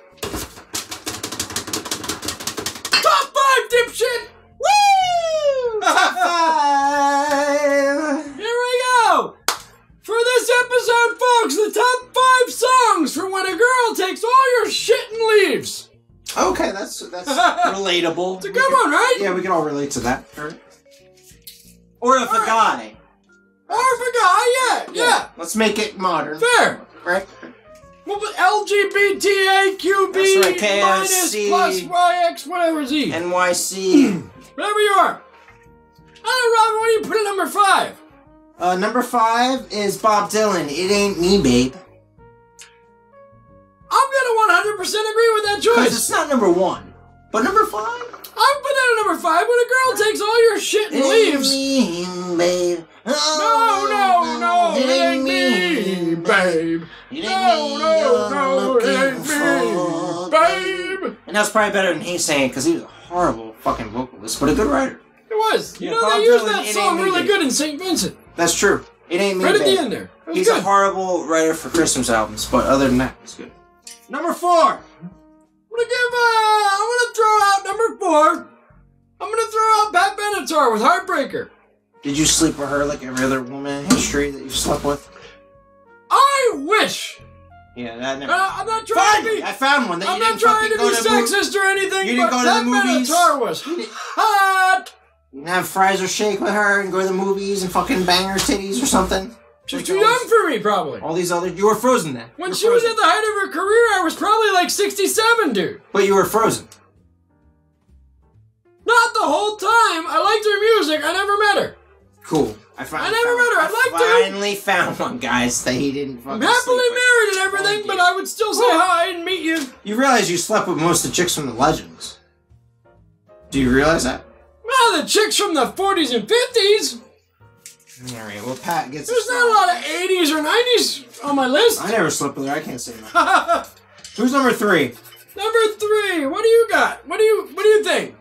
Top 5, dipshit! Woo! Top 5! Here we go! For this episode, folks, the top 5 songs from when a girl takes all your shit and leaves. Okay, that's relatable. It's a good one, right? Yeah, we can all relate to that. Or if a guy. Or if a guy, yeah. Let's make it modern. Fair. Right? Well, but LGBTAQB minus plus YX, whatever Z. NYC. Whatever you are. I don't know, Robin, what do you put at number 5? Number 5 is Bob Dylan, It Ain't Me, Babe. I'm gonna 100% agree with that choice. 'Cause it's not number 1. But number 5? I'd put that at number 5 when a girl takes all your shit and leaves. It ain't me, babe. No, it ain't me, babe. No, it ain't me, babe. And that's probably better than he saying, because he was a horrible fucking vocalist, but a good writer. It was. You know, they used that song really good in St. Vincent. That's true. It ain't me, babe. Right at the end there. He's a horrible writer for Christmas albums, but other than that, it's good. Number 4. I'm gonna throw out number 4. I'm gonna throw out Pat Benatar with Heartbreaker. Did you sleep with her like every other woman in history that you slept with? I wish. Yeah, that never. I'm not trying to be. I found one. I'm not trying to be sexist or anything. You didn't go to the movies. Pat Benatar was hot. You didn't have fries or shake with her and go to the movies and fucking bang her titties or something. She's too young for me, probably. All these other... You were frozen then. When she was at the height of her career, I was probably like 67, dude. But you were frozen. Not the whole time. I liked her music. I never met her. Cool. I finally found one, guys, that he didn't fucking... I'm happily married and everything, but I would still say hi and meet you. You realize you slept with most of the chicks from the Legends. Do you realize that? Well, the chicks from the 40s and 50s... Alright, well, Pat gets... There's not a lot of 80s or 90s on my list. I never slept with her. I can't say that. Who's number 3? Number 3. What do you got? What do you think?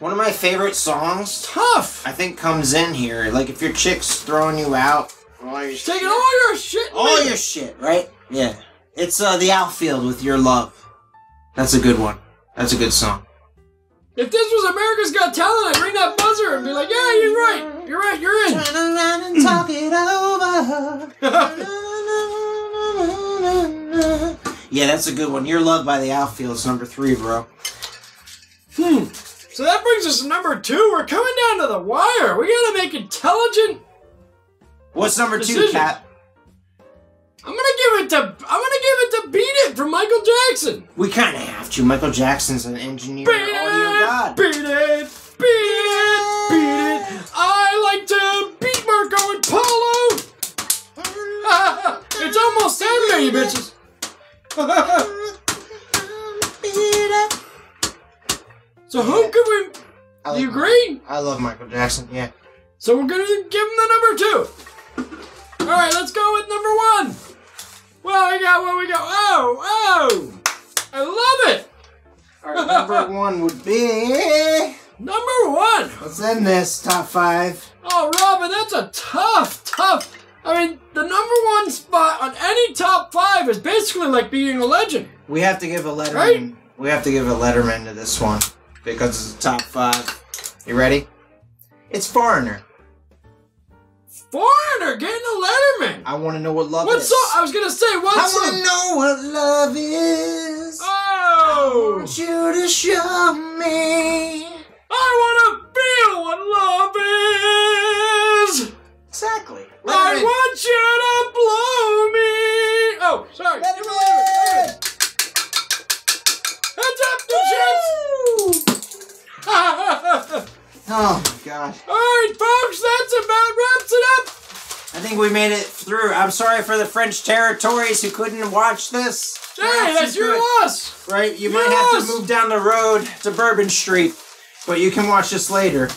One of my favorite songs. Tough. I think comes in here. Like, if your chick's throwing you out. Taking all your shit. All your shit, right? Yeah. It's The Outfield with Your Love. That's a good one. That's a good song. If this was America's Got Talent, I'd ring that buzzer and be like, yeah, you're right. You're right, you're in. Turn around and talk it over. Yeah, that's a good one. Your Love by The Outfield is number 3, bro. So that brings us to number 2. We're coming down to the wire. We gotta make intelligent. What's number 2, Kat? I'm gonna give it to Beat It from Michael Jackson. We kinda have to. Michael Jackson's an engineer. Beat it, audio god. Beat it, beat it, beat it. I like to beat Marco and Paulo. It's almost Saturday, you bitches. So who can we... Do you agree? I love Michael Jackson, yeah. So we're gonna give him the number 2. Alright, let's go with number 1. Well, we got what we got. Oh! I love it! Alright, number 1 would be... Number 1! What's in this top 5? Oh, Robin, that's a tough... I mean, the number 1 spot on any top 5 is basically like being a legend. We have to give a Letterman... Right? We have to give a Letterman to this one. Because it's a top 5. You ready? It's Foreigner. Foreigner getting a Letterman. I want to know what love is. I was going to say, what's I want to know what love is. Oh. I want you to show me. I want to Exactly. I want you to blow me. Oh, sorry. Let it roll. Heads up, dipshits. Oh my gosh. All right, folks, that's about wraps it up. I think we made it through. I'm sorry for the French territories who couldn't watch this. Hey, that's your loss. Right? You might have to move down the road to Bourbon Street, but you can watch this later.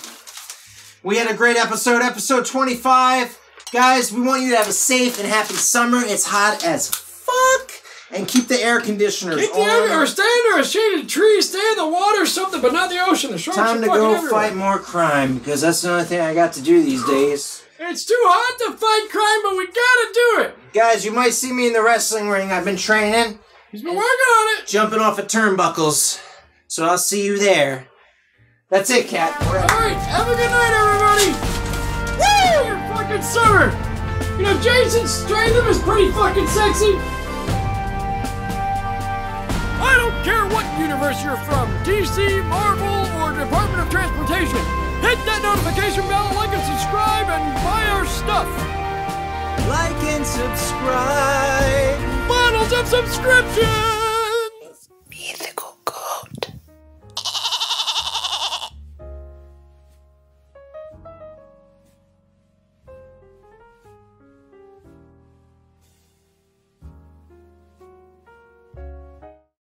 We had a great episode, episode 25. Guys, we want you to have a safe and happy summer. It's hot as fuck. And keep the air conditioners on. Or stay under a shaded tree, stay in the water, something, but not the ocean. The shores are fucking everywhere. Time to go fight more crime, because that's the only thing I got to do these days. It's too hot to fight crime, but we gotta do it. Guys, you might see me in the wrestling ring. I've been training. He's been working on it. Jumping off of turnbuckles. So I'll see you there. That's it, Cat. All right, have a good night, everybody. Woo! Your fucking summer. You know, Jason Statham is pretty fucking sexy. I don't care what universe you're from, DC, Marvel, or Department of Transportation. Hit that notification bell, like and subscribe, and buy our stuff. Like and subscribe. Bottles of subscription.